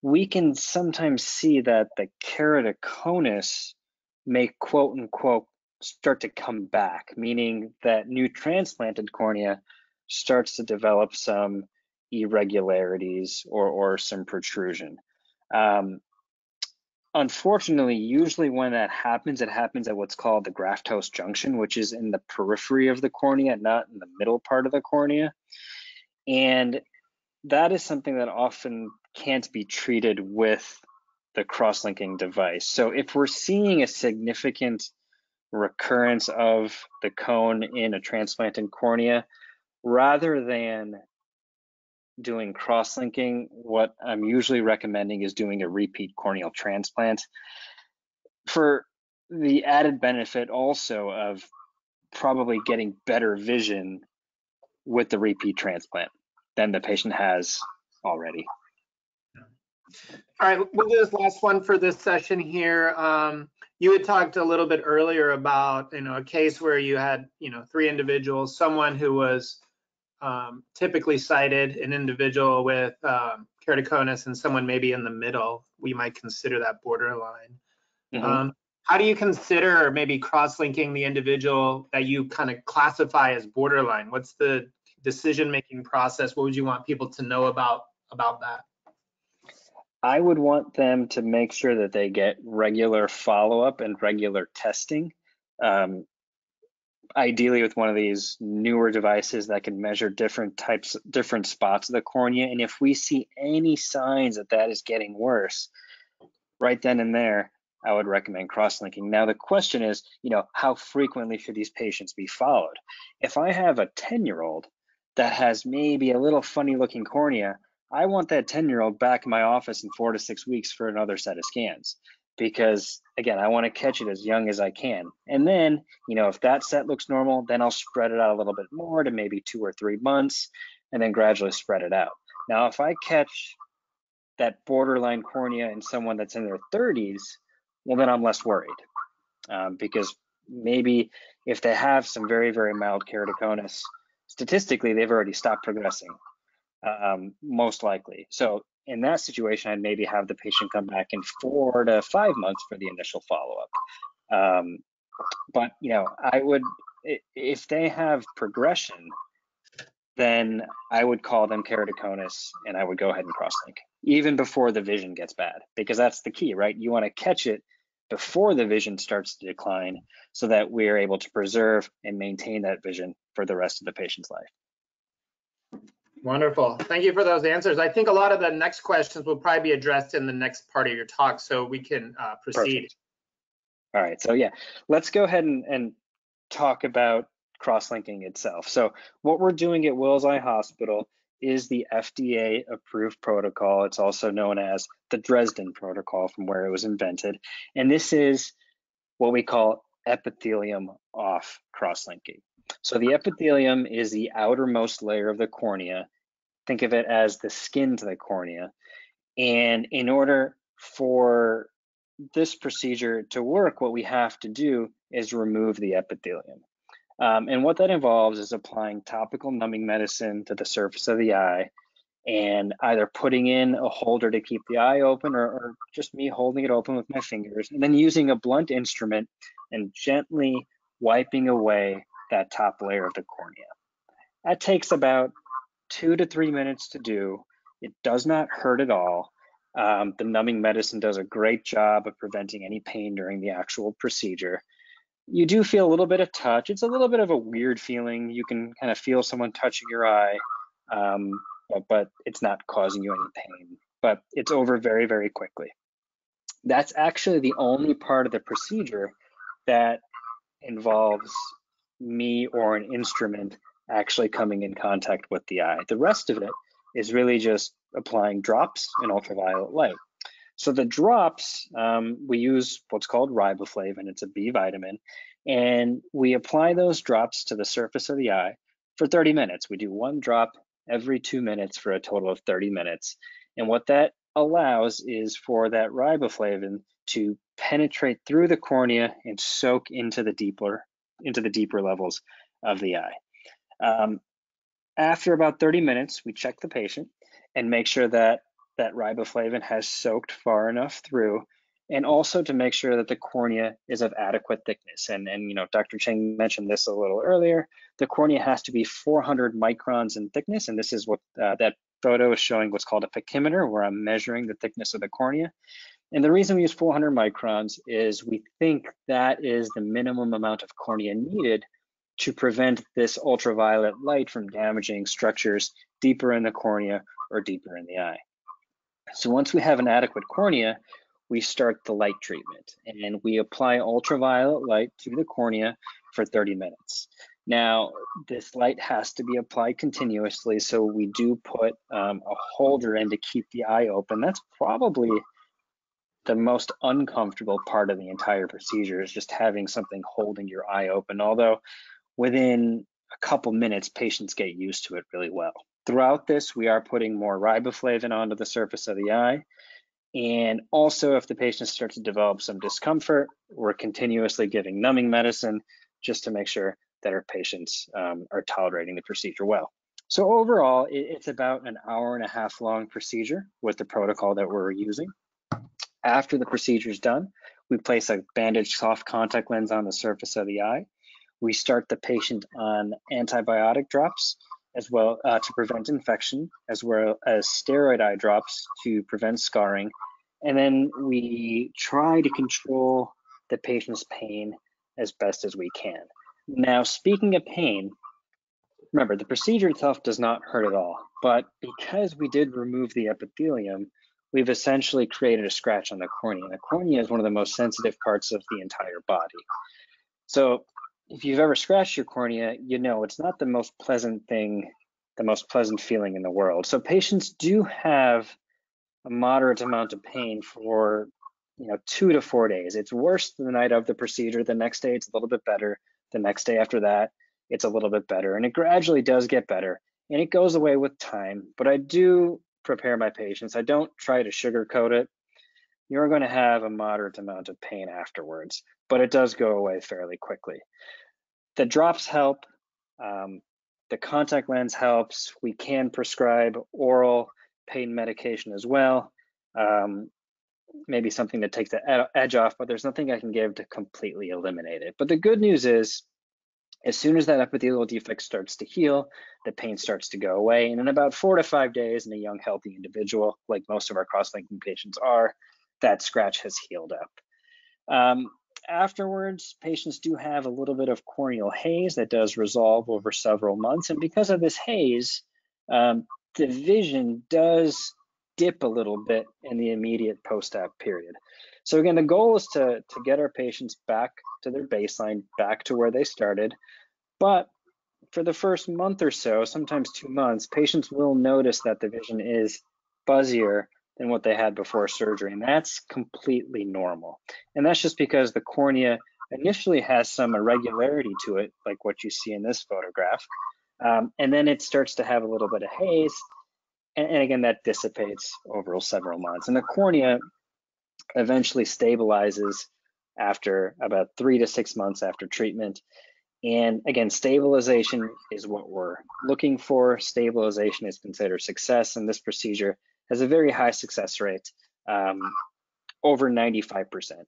we can sometimes see that the keratoconus may, quote unquote, start to come back, meaning that new transplanted cornea starts to develop some irregularities or, or some protrusion. Um, unfortunately, usually when that happens, it happens at what's called the graft host junction, which is in the periphery of the cornea, not in the middle part of the cornea. And that is something that often can't be treated with the cross-linking device. So if we're seeing a significant recurrence of the cone in a transplanted cornea, rather than doing cross-linking, what I'm usually recommending is doing a repeat corneal transplant for the added benefit also of probably getting better vision with the repeat transplant than the patient has already. All right, we'll do this last one for this session here. Um, you had talked a little bit earlier about, you know, a case where you had, you know, three individuals, someone who was um, typically cited, an individual with um, keratoconus, and someone maybe in the middle. We might consider that borderline. Mm-hmm. um, how do you consider maybe cross-linking the individual that you kind of classify as borderline? What's the decision-making process? What would you want people to know about about that? I would want them to make sure that they get regular follow-up and regular testing, um, ideally with one of these newer devices that can measure different types, different spots of the cornea. And if we see any signs that that is getting worse, right then and there, I would recommend cross-linking. Now, the question is, you know, how frequently should these patients be followed? If I have a ten-year-old that has maybe a little funny-looking cornea, I want that ten-year-old back in my office in four to six weeks for another set of scans, because again, I want to catch it as young as I can. And then, you know, if that set looks normal, then I'll spread it out a little bit more to maybe two or three months and then gradually spread it out. Now, if I catch that borderline cornea in someone that's in their thirties, well, then I'm less worried um, because maybe if they have some very, very mild keratoconus, statistically, they've already stopped progressing. Um, most likely. So in that situation, I'd maybe have the patient come back in four to five months for the initial follow-up. Um, but, you know, I would, if they have progression, then I would call them keratoconus and I would go ahead and cross-link even before the vision gets bad, because that's the key, right? You want to catch it before the vision starts to decline so that we're able to preserve and maintain that vision for the rest of the patient's life. Wonderful. Thank you for those answers. I think a lot of the next questions will probably be addressed in the next part of your talk, so we can uh, proceed. Perfect. All right. So yeah, let's go ahead and, and talk about cross-linking itself. So what we're doing at Wills Eye Hospital is the F D A-approved protocol. It's also known as the Dresden Protocol, from where it was invented. And this is what we call epithelium off cross-linking. So the epithelium is the outermost layer of the cornea. Think of it as the skin to the cornea. And in order for this procedure to work, what we have to do is remove the epithelium. Um, and what that involves is applying topical numbing medicine to the surface of the eye and either putting in a holder to keep the eye open or, or just me holding it open with my fingers, and then using a blunt instrument and gently wiping away that top layer of the cornea. That takes about two to three minutes to do. It does not hurt at all. Um, the numbing medicine does a great job of preventing any pain during the actual procedure. You do feel a little bit of touch. It's a little bit of a weird feeling. You can kind of feel someone touching your eye, um, but, but it's not causing you any pain. But it's over very, very quickly. That's actually the only part of the procedure that involves me or an instrument actually coming in contact with the eye. The rest of it is really just applying drops in ultraviolet light. So the drops, um, we use what's called riboflavin, it's a B vitamin, and we apply those drops to the surface of the eye for thirty minutes. We do one drop every two minutes for a total of thirty minutes. And what that allows is for that riboflavin to penetrate through the cornea and soak into the deeper, into the deeper levels of the eye. Um, after about thirty minutes, we check the patient and make sure that that riboflavin has soaked far enough through, and also to make sure that the cornea is of adequate thickness. And, and you know, Doctor Chang mentioned this a little earlier, the cornea has to be four hundred microns in thickness, and this is what uh, that photo is showing, what's called a pachymeter, where I'm measuring the thickness of the cornea. And the reason we use four hundred microns is we think that is the minimum amount of cornea needed to prevent this ultraviolet light from damaging structures deeper in the cornea or deeper in the eye. So once we have an adequate cornea, we start the light treatment, and we apply ultraviolet light to the cornea for thirty minutes. Now, this light has to be applied continuously, so we do put um, a holder in to keep the eye open. That's probably the most uncomfortable part of the entire procedure, is just having something holding your eye open, although within a couple minutes, patients get used to it really well. Throughout this, we are putting more riboflavin onto the surface of the eye. And also, if the patient starts to develop some discomfort, we're continuously giving numbing medicine just to make sure that our patients um, are tolerating the procedure well. So overall, it's about an hour and a half long procedure with the protocol that we're using. After the procedure is done, we place a bandaged soft contact lens on the surface of the eye. We start the patient on antibiotic drops as well uh, to prevent infection, as well as steroid eye drops to prevent scarring. And then we try to control the patient's pain as best as we can. Now, speaking of pain, remember the procedure itself does not hurt at all, but because we did remove the epithelium, we've essentially created a scratch on the cornea. The cornea is one of the most sensitive parts of the entire body. So if you've ever scratched your cornea, you know it's not the most pleasant thing, the most pleasant feeling in the world. So patients do have a moderate amount of pain for, you know, two to four days. It's worse the night of the procedure. The next day, it's a little bit better. The next day after that, it's a little bit better. And it gradually does get better. And it goes away with time. But I do prepare my patients. I don't try to sugarcoat it. You're going to have a moderate amount of pain afterwards, but it does go away fairly quickly. The drops help, um, the contact lens helps. We can prescribe oral pain medication as well, um, maybe something that takes the edge off, but there's nothing I can give to completely eliminate it. But the good news is, as soon as that epithelial defect starts to heal, the pain starts to go away. And in about four to five days in a young, healthy individual, like most of our cross-linking patients are, that scratch has healed up. Um, afterwards, patients do have a little bit of corneal haze that does resolve over several months. And because of this haze, um, the vision does dip a little bit in the immediate post-op period. So again, the goal is to, to get our patients back to their baseline, back to where they started. But for the first month or so, sometimes two months, patients will notice that the vision is fuzzier than what they had before surgery, and that's completely normal. And that's just because the cornea initially has some irregularity to it, like what you see in this photograph, um, and then it starts to have a little bit of haze, and, and again, that dissipates over several months. And the cornea eventually stabilizes after about three to six months after treatment. And again, stabilization is what we're looking for. Stabilization is considered success, and this procedure has a very high success rate, um, over ninety-five percent.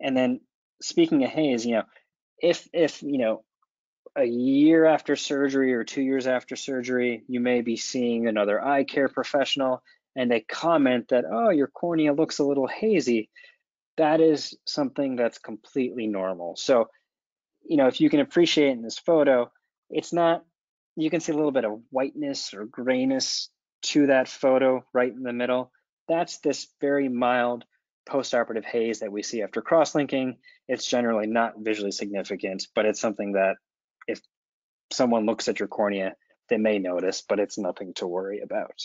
And then speaking of haze, you know, if, if, you know, a year after surgery or two years after surgery, you may be seeing another eye care professional and they comment that, oh, your cornea looks a little hazy. That is something that's completely normal. So, you know, if you can appreciate in this photo, it's not, you can see a little bit of whiteness or grayness to that photo right in the middle. That's this very mild postoperative haze that we see after cross-linking. It's generally not visually significant, but it's something that if someone looks at your cornea, they may notice, but it's nothing to worry about.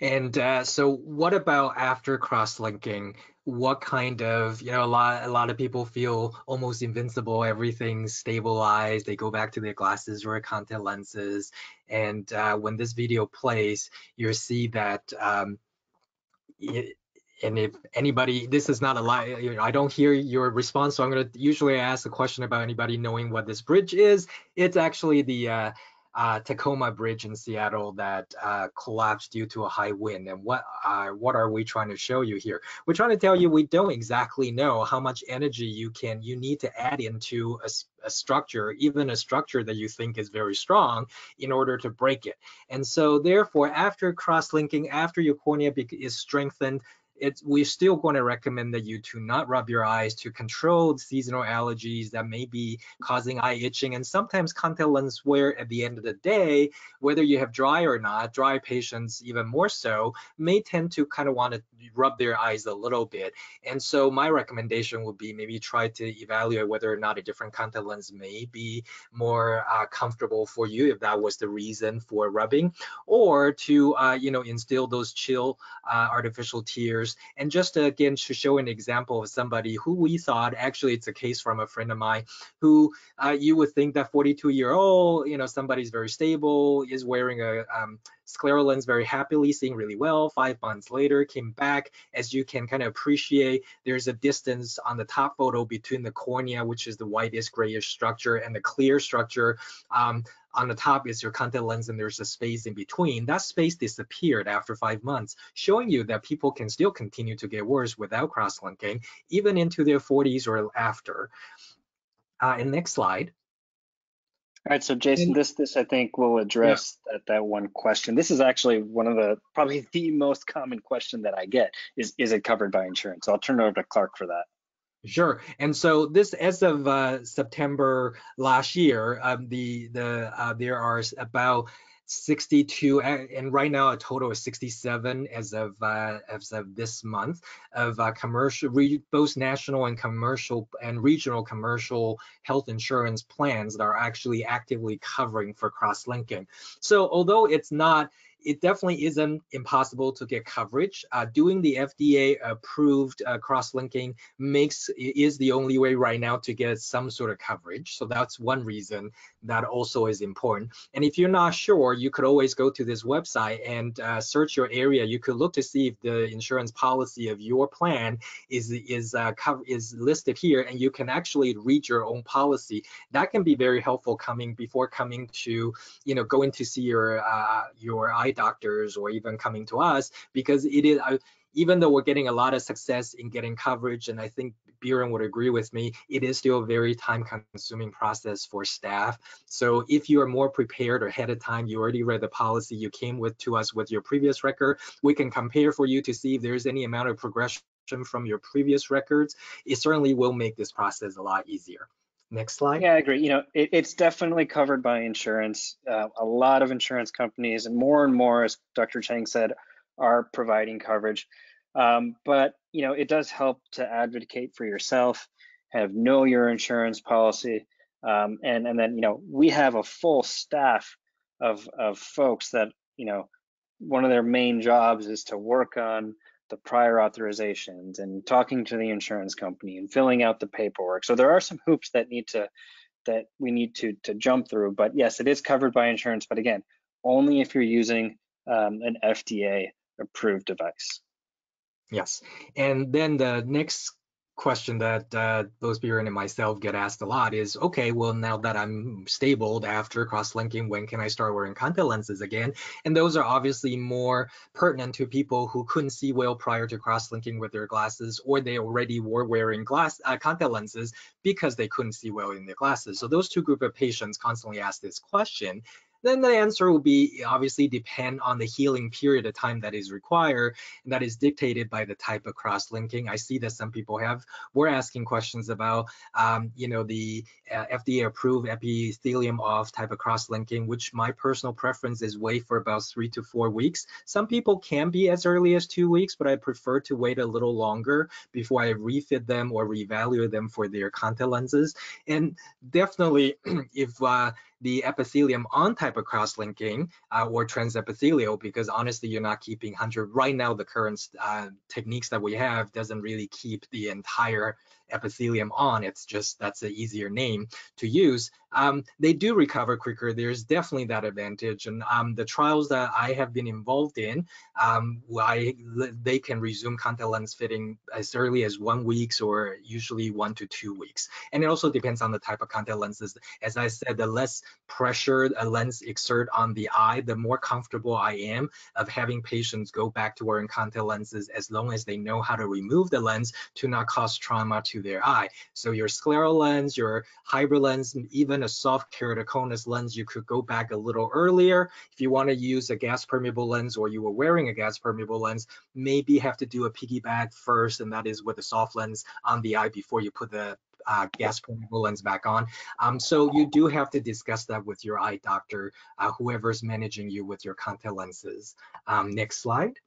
And uh, so what about after cross-linking? What kind of, you know, a lot, a lot of people feel almost invincible, everything's stabilized, they go back to their glasses or contact lenses. And uh, when this video plays, you'll see that, um, it, and if anybody, this is not a lie, you know, I don't hear your response, so I'm gonna usually ask a question about anybody knowing what this bridge is. It's actually the, uh, Uh, Tacoma Bridge in Seattle that uh, collapsed due to a high wind. And what are, what are we trying to show you here? We're trying to tell you we don't exactly know how much energy you can you need to add into a, a structure, even a structure that you think is very strong, in order to break it. And so therefore, after cross-linking, after your cornea is strengthened, It's, we're still going to recommend that you to not rub your eyes, to control seasonal allergies that may be causing eye itching, and sometimes contact lens wear. At the end of the day, whether you have dry or not, dry patients even more so may tend to kind of want to rub their eyes a little bit. And so my recommendation would be maybe try to evaluate whether or not a different contact lens may be more uh, comfortable for you if that was the reason for rubbing, or to uh, you know, instill those chill uh, artificial tears. And just to, again, to show an example of somebody who we thought, actually it's a case from a friend of mine, who uh, you would think that forty-two year old, you know, somebody's very stable, is wearing a um, scleral lens very happily, seeing really well. Five months later, came back. As you can kind of appreciate, there's a distance on the top photo between the cornea, which is the whitish grayish structure, and the clear structure. Um, On the top is your contact lens, and there's a space in between. That space disappeared after five months, showing you that people can still continue to get worse without cross-linking, even into their forties or after. Uh, and next slide. All right, so Jason, and, this this I think will address yeah. that, that one question. This is actually one of the, probably the most common question that I get is, is it covered by insurance? So I'll turn it over to Clark for that. Sure. And so this, as of uh, September last year, um, the the uh, there are about sixty-two, and right now a total of sixty-seven as of uh, as of this month, of uh, commercial, re, both national and commercial and regional commercial health insurance plans that are actually actively covering for cross-linking. So although it's not, it definitely isn't impossible to get coverage. Uh, doing the F D A-approved uh, cross-linking makes is the only way right now to get some sort of coverage. So that's one reason that also is important. And if you're not sure, you could always go to this website and uh, search your area. You could look to see if the insurance policy of your plan is is uh, cover is listed here, and you can actually read your own policy. That can be very helpful coming before coming to, you know, going to see your uh, your eye doctors or even coming to us, because it is, uh, even though we're getting a lot of success in getting coverage, and I think Beeran would agree with me, it is still a very time-consuming process for staff. So if you are more prepared or ahead of time, you already read the policy, you came with to us with your previous record, we can compare for you to see if there's any amount of progression from your previous records. It certainly will make this process a lot easier. Next slide. Yeah, I agree. You know, it, it's definitely covered by insurance. Uh, a lot of insurance companies, and more and more, as Doctor Chang said, are providing coverage. Um, but, you know, it does help to advocate for yourself, have know your insurance policy. Um, and, and then, you know, we have a full staff of, of folks that, you know, one of their main jobs is to work on the prior authorizations and talking to the insurance company and filling out the paperwork. So there are some hoops that need to that we need to to jump through. But yes, it is covered by insurance. But again, only if you're using um, an F D A approved device. Yes, and then the next question that uh, both Beeran and myself get asked a lot is, okay, well, now that I'm stabled after cross-linking, when can I start wearing contact lenses again? And those are obviously more pertinent to people who couldn't see well prior to cross-linking with their glasses, or they already were wearing glass uh, contact lenses because they couldn't see well in their glasses. So those two groups of patients constantly ask this question. then the answer will be obviously depend on the healing period of time that is required, and that is dictated by the type of cross-linking. I see that some people have were asking questions about, um, you know, the uh, F D A-approved epithelium off type of cross-linking, which my personal preference is wait for about three to four weeks. Some people can be as early as two weeks, but I prefer to wait a little longer before I refit them or reevaluate them for their contact lenses. And definitely, if uh, the epithelium on type of cross-linking uh, or transepithelial, because honestly, you're not keeping one hundred. Right now, the current uh, techniques that we have doesn't really keep the entire epithelium on. It's just, that's an easier name to use. Um, they do recover quicker. There's definitely that advantage. And um, the trials that I have been involved in, um, I, they can resume contact lens fitting as early as one week or usually one to two weeks. And it also depends on the type of contact lenses. As I said, the less pressure a lens exert on the eye, the more comfortable I am of having patients go back to wearing contact lenses as long as they know how to remove the lens to not cause trauma to their eye. So your scleral lens, your hybrid lens, even a soft keratoconus lens, you could go back a little earlier. If you want to use a gas permeable lens or you were wearing a gas permeable lens, maybe have to do a piggyback first, and that is with a soft lens on the eye before you put the Uh, gas permeable lens back on. Um, so you do have to discuss that with your eye doctor, uh, whoever's managing you with your contact lenses. Um, next slide.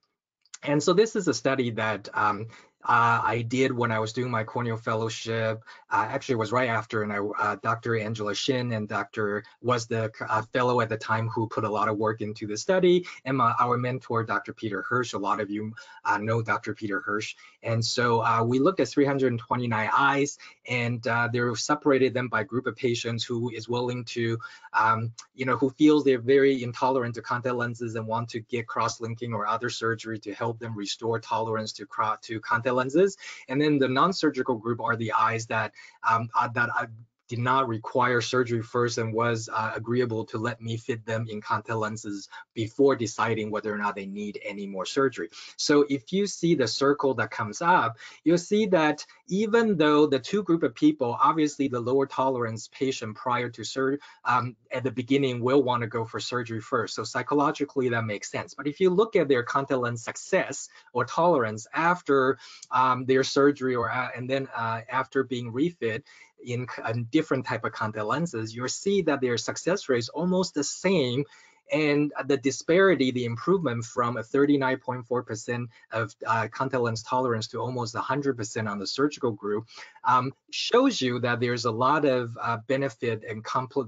And so this is a study that um, Uh, I did when I was doing my corneal fellowship. Uh, actually, it was right after, and I, uh, Doctor Angela Shin and Doctor was the uh, fellow at the time who put a lot of work into the study, and my, our mentor, Doctor Peter Hirsch. A lot of you uh, know Doctor Peter Hirsch. And so uh, we looked at three hundred twenty-nine eyes, and uh, they were separated them by a group of patients who is willing to, um, you know, who feels they're very intolerant to contact lenses and want to get cross-linking or other surgery to help them restore tolerance to, to contact lenses. lenses. And then the non-surgical group are the eyes that um, that I did not require surgery first and was uh, agreeable to let me fit them in contact lenses before deciding whether or not they need any more surgery. So if you see the circle that comes up, you'll see that even though the two group of people, obviously the lower tolerance patient prior to surgery um, at the beginning will want to go for surgery first. So psychologically that makes sense. But if you look at their contact lens success or tolerance after um, their surgery or uh, and then uh, after being refit, in a different type of contact lenses, you'll see that their success rate is almost the same, and the disparity, the improvement from a thirty-nine point four percent of uh, contact lens tolerance to almost one hundred percent on the surgical group um, shows you that there's a lot of uh, benefit and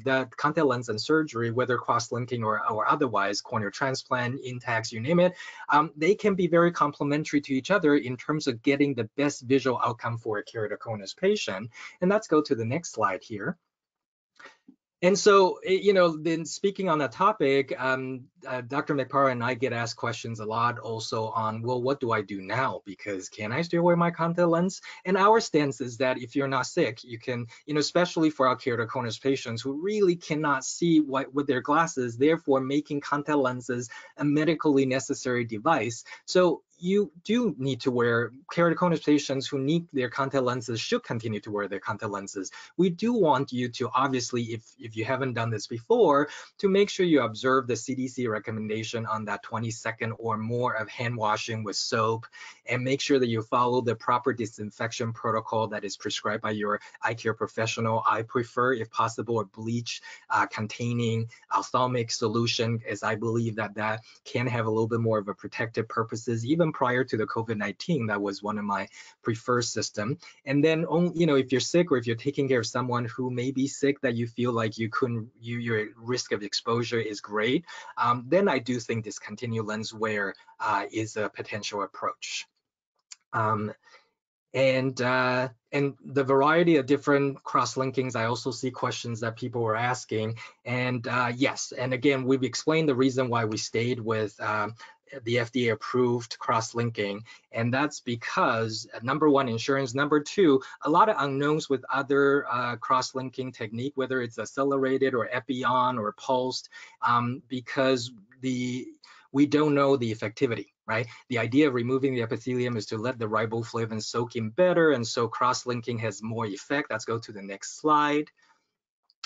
that contact lens and surgery, whether cross-linking or, or otherwise, corneal transplant, intacs, you name it, um, they can be very complementary to each other in terms of getting the best visual outcome for a keratoconus patient. And let's go to the next slide here. And so, you know, then speaking on that topic, um, uh, Doctor Meghpara and I get asked questions a lot also on, well, what do I do now? Because can I still wear my contact lens? And our stance is that if you're not sick, you can, you know, especially for our keratoconus patients who really cannot see what, with their glasses, therefore making contact lenses a medically necessary device. So you do need to wear, keratoconus patients who need their contact lenses should continue to wear their contact lenses. We do want you to, obviously, if, if you haven't done this before, to make sure you observe the C D C recommendation on that twenty second or more of hand washing with soap, and make sure that you follow the proper disinfection protocol that is prescribed by your eye care professional. I prefer, if possible, a bleach uh, containing ophthalmic solution, as I believe that that can have a little bit more of a protective purposes, even prior to the COVID nineteen, that was one of my preferred system. And then, you know, if you're sick or if you're taking care of someone who may be sick that you feel like you couldn't, you, your risk of exposure is great, um, then I do think discontinued lens wear uh, is a potential approach. Um, and uh, and the variety of different cross-linkings, I also see questions that people were asking. And uh, yes, and again, we've explained the reason why we stayed with um, the F D A approved cross-linking, and that's because number one, insurance, number two, a lot of unknowns with other uh, cross-linking technique, whether it's accelerated or epi-on or pulsed, um, because the we don't know the effectivity, right? The idea of removing the epithelium is to let the riboflavin soak in better, and so cross-linking has more effect. Let's go to the next slide.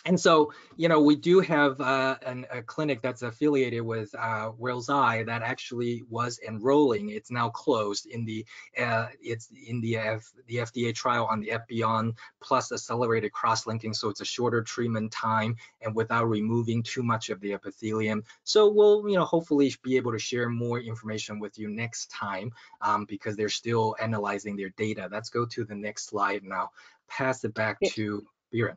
And so, you know, we do have uh, an, a clinic that's affiliated with uh, Wills Eye that actually was enrolling. It's now closed in the uh, it's in the F, the F D A trial on the F-Beyond plus accelerated cross-linking, so it's a shorter treatment time and without removing too much of the epithelium. So we'll, you know, hopefully be able to share more information with you next time um, because they're still analyzing their data. Let's go to the next slide and I'll pass it back to Beeran.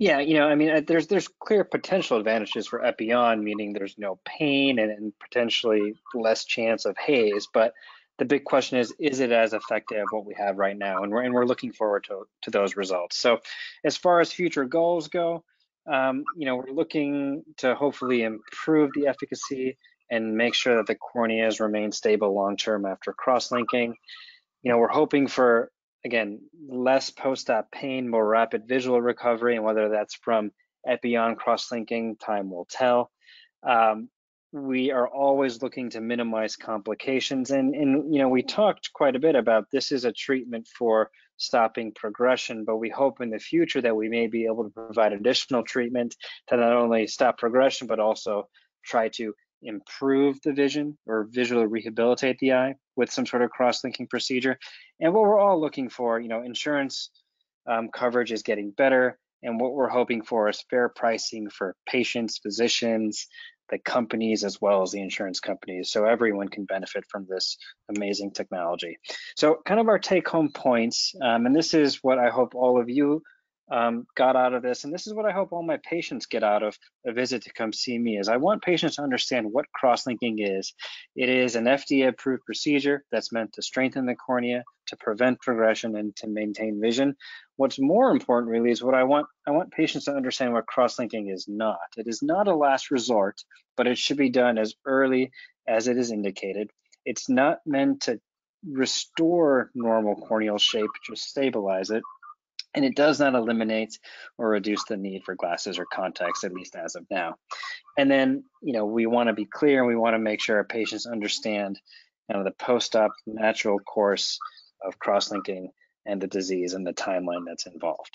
Yeah, you know, I mean, there's there's clear potential advantages for Epi-On, meaning there's no pain and, and potentially less chance of haze. But the big question is, is it as effective what we have right now? And we're and we're looking forward to to those results. So, as far as future goals go, um, you know, we're looking to hopefully improve the efficacy and make sure that the corneas remain stable long term after cross-linking. You know, we're hoping for, again, less post-op pain, more rapid visual recovery, and whether that's from Epi-On cross-linking, time will tell. Um, we are always looking to minimize complications, and, and you know, we talked quite a bit about this is a treatment for stopping progression, but we hope in the future that we may be able to provide additional treatment to not only stop progression, but also try to improve the vision or visually rehabilitate the eye with some sort of cross-linking procedure. And what we're all looking for, you know, insurance um, coverage is getting better. And what we're hoping for is fair pricing for patients, physicians, the companies, as well as the insurance companies. So everyone can benefit from this amazing technology. So kind of our take-home points, um, and this is what I hope all of you Um, got out of this, and this is what I hope all my patients get out of a visit to come see me, is I want patients to understand what cross-linking is. It is an F D A-approved procedure that's meant to strengthen the cornea, to prevent progression, and to maintain vision. What's more important really is what I want, I want patients to understand what cross-linking is not. It is not a last resort, but it should be done as early as it is indicated. It's not meant to restore normal corneal shape, just stabilize it. And it does not eliminate or reduce the need for glasses or contacts, at least as of now. And then, you know, we want to be clear, and we want to make sure our patients understand, you know, the post-op natural course of cross-linking and the disease and the timeline that's involved.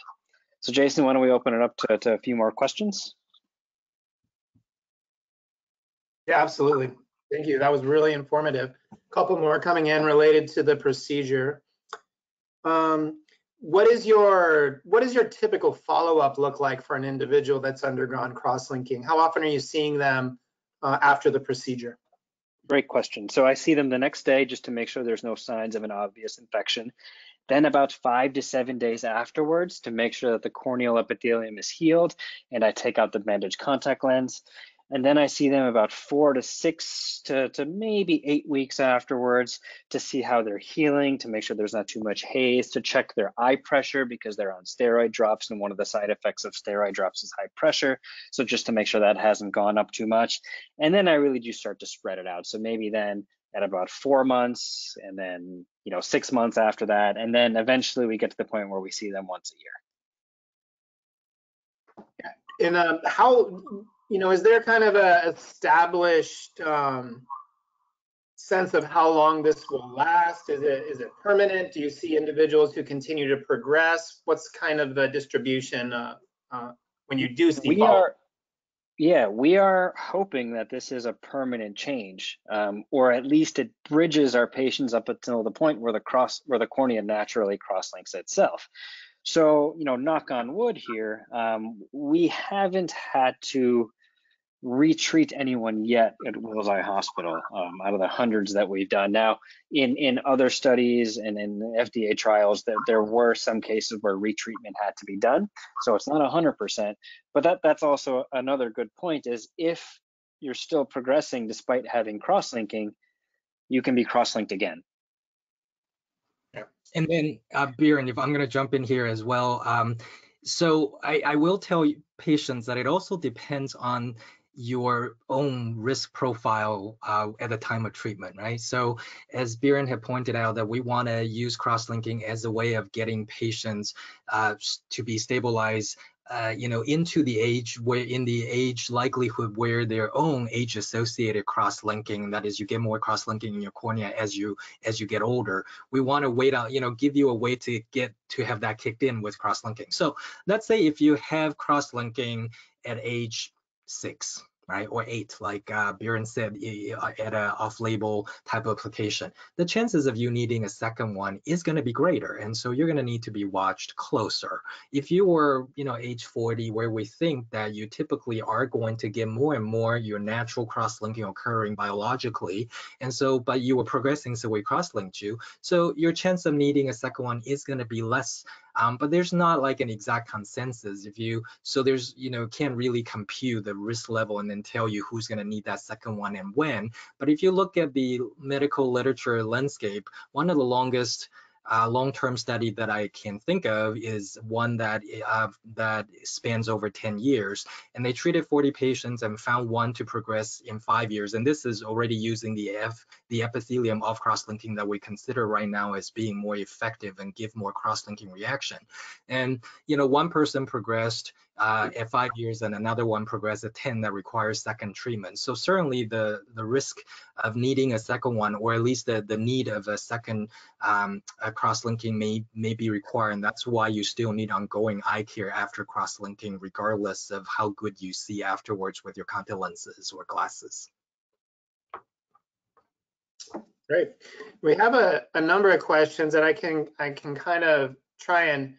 So Jason, why don't we open it up to, to a few more questions? Yeah, absolutely. Thank you. That was really informative. A couple more coming in related to the procedure. Um, What is your what does your typical follow-up look like for an individual that's undergone cross-linking? How often are you seeing them uh, after the procedure? Great question. So I see them the next day just to make sure there's no signs of an obvious infection. Then about five to seven days afterwards to make sure that the corneal epithelium is healed, and I take out the bandaged contact lens. And then I see them about four to six to, to maybe eight weeks afterwards to see how they're healing, to make sure there's not too much haze, to check their eye pressure because they're on steroid drops, and one of the side effects of steroid drops is high pressure. So just to make sure that hasn't gone up too much. And then I really do start to spread it out. So maybe then at about four months and then, you know, six months after that. And then eventually we get to the point where we see them once a year. And uh, how... You know, is there kind of a established um, sense of how long this will last? Is it is it permanent? Do you see individuals who continue to progress? What's kind of the distribution uh, uh, when you do see? We are, yeah, we are hoping that this is a permanent change, um, or at least it bridges our patients up until the point where the cross where the cornea naturally cross-links itself. So, you know, knock on wood here, um, we haven't had to retreat anyone yet at Wills Eye Hospital um, out of the hundreds that we've done. Now, in, in other studies and in F D A trials, that there were some cases where retreatment had to be done. So it's not one hundred percent, but that that's also another good point is if you're still progressing despite having cross-linking, you can be cross-linked again. And then, uh, Beeran, if I'm going to jump in here as well. Um, so I, I will tell patients that it also depends on your own risk profile uh, at the time of treatment, right? So as Beeran had pointed out, that we want to use cross-linking as a way of getting patients uh, to be stabilized uh, you know, into the age where in the age likelihood where their own age-associated cross-linking, that is, you get more cross-linking in your cornea as you as you get older. We want to wait out, you know, give you a way to get to have that kicked in with cross-linking. So let's say if you have cross-linking at age six, right, or eight, like uh, Beeran said, at an off-label type of application, the chances of you needing a second one is going to be greater, and so you're going to need to be watched closer. If you were, you know, age forty, where we think that you typically are going to get more and more your natural cross-linking occurring biologically, and so, but you were progressing, so we cross-linked you, so your chance of needing a second one is going to be less. Um, but there's not like an exact consensus if you, so there's, you know, can't really compute the risk level and then tell you who's going to need that second one and when. But if you look at the medical literature landscape, one of the longest uh, long-term study that I can think of is one that, uh, that spans over ten years. And they treated forty patients and found one to progress in five years. And this is already using the F, the epithelium of cross-linking that we consider right now as being more effective and give more cross-linking reaction. And, you know, one person progressed Uh, at five years and another one progressed at ten that requires second treatment. So certainly the, the risk of needing a second one, or at least the, the need of a second um, a cross-linking may, may be required. And that's why you still need ongoing eye care after cross-linking, regardless of how good you see afterwards with your contact lenses or glasses. Great. We have a, a number of questions that I can, I can kind of try and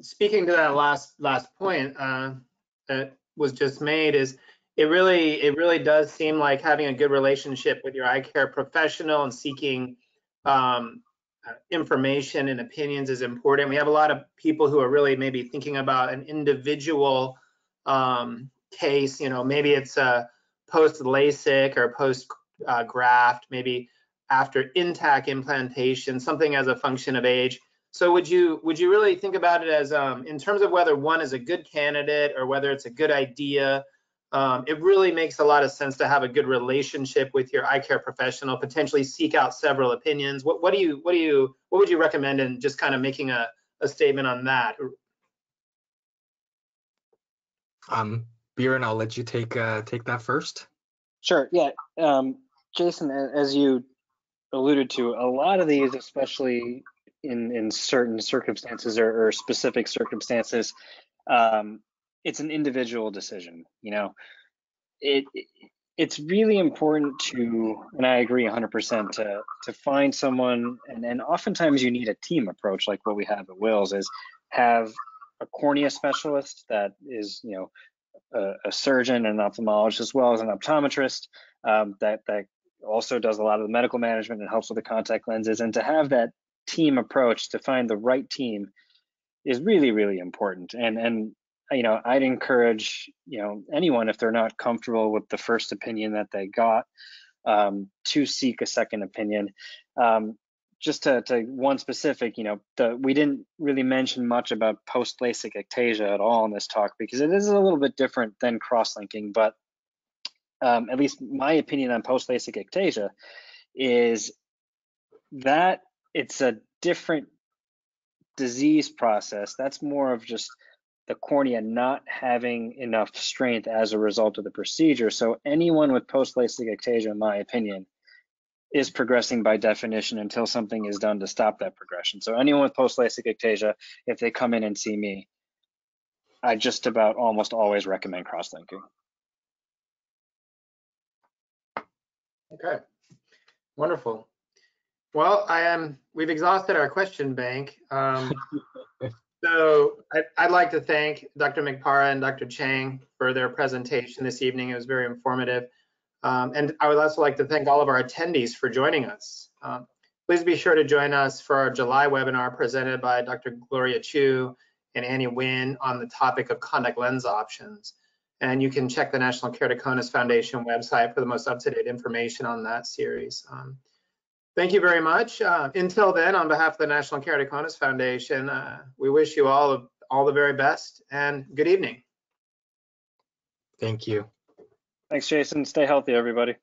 speaking to that last last point uh, that was just made, is it really it really does seem like having a good relationship with your eye care professional and seeking um, information and opinions is important. We have a lot of people who are really maybe thinking about an individual um, case. You know, maybe it's a post LASIK or post uh, graft, maybe after intac implantation, something as a function of age. So would you would you really think about it as um, in terms of whether one is a good candidate or whether it's a good idea? Um, it really makes a lot of sense to have a good relationship with your eye care professional. Potentially seek out several opinions. What what do you what do you what would you recommend in just kind of making a, a statement on that? Um, Beeran, I'll let you take uh, take that first. Sure. Yeah, um, Jason, as you alluded to, a lot of these, especially in in certain circumstances or, or specific circumstances, um, it's an individual decision. You know, it, it it's really important to, and I agree one hundred percent, to to find someone, and and oftentimes you need a team approach, like what we have at Wills, is have a cornea specialist that is, you know, a, a surgeon and an ophthalmologist as well as an optometrist um, that that also does a lot of the medical management and helps with the contact lenses, and to have that team approach to find the right team is really, really important. And, and, you know, I'd encourage, you know, anyone, if they're not comfortable with the first opinion that they got, um, to seek a second opinion. Um, just to, to one specific, you know, the, we didn't really mention much about post-LASIK ectasia at all in this talk, because it is a little bit different than cross-linking, but um, at least my opinion on post-LASIK ectasia is that it's a different disease process. That's more of just the cornea not having enough strength as a result of the procedure. So anyone with post-LASIK ectasia, in my opinion, is progressing by definition until something is done to stop that progression. So anyone with post-LASIK ectasia, if they come in and see me, I just about almost always recommend cross-linking. Okay, wonderful. Well, I am. We've exhausted our question bank. Um, so I, I'd like to thank Doctor Meghpara and Doctor Chang for their presentation this evening. It was very informative. Um, and I would also like to thank all of our attendees for joining us. Um, please be sure to join us for our July webinar presented by Doctor Gloria Chu and Annie Nguyen on the topic of contact lens options. And you can check the National Keratoconus Foundation website for the most up-to-date information on that series. Um, Thank you very much. Uh, until then, on behalf of the National Keratoconus Foundation, uh, we wish you all of, all the very best, and good evening. Thank you. Thanks, Jason. Stay healthy, everybody.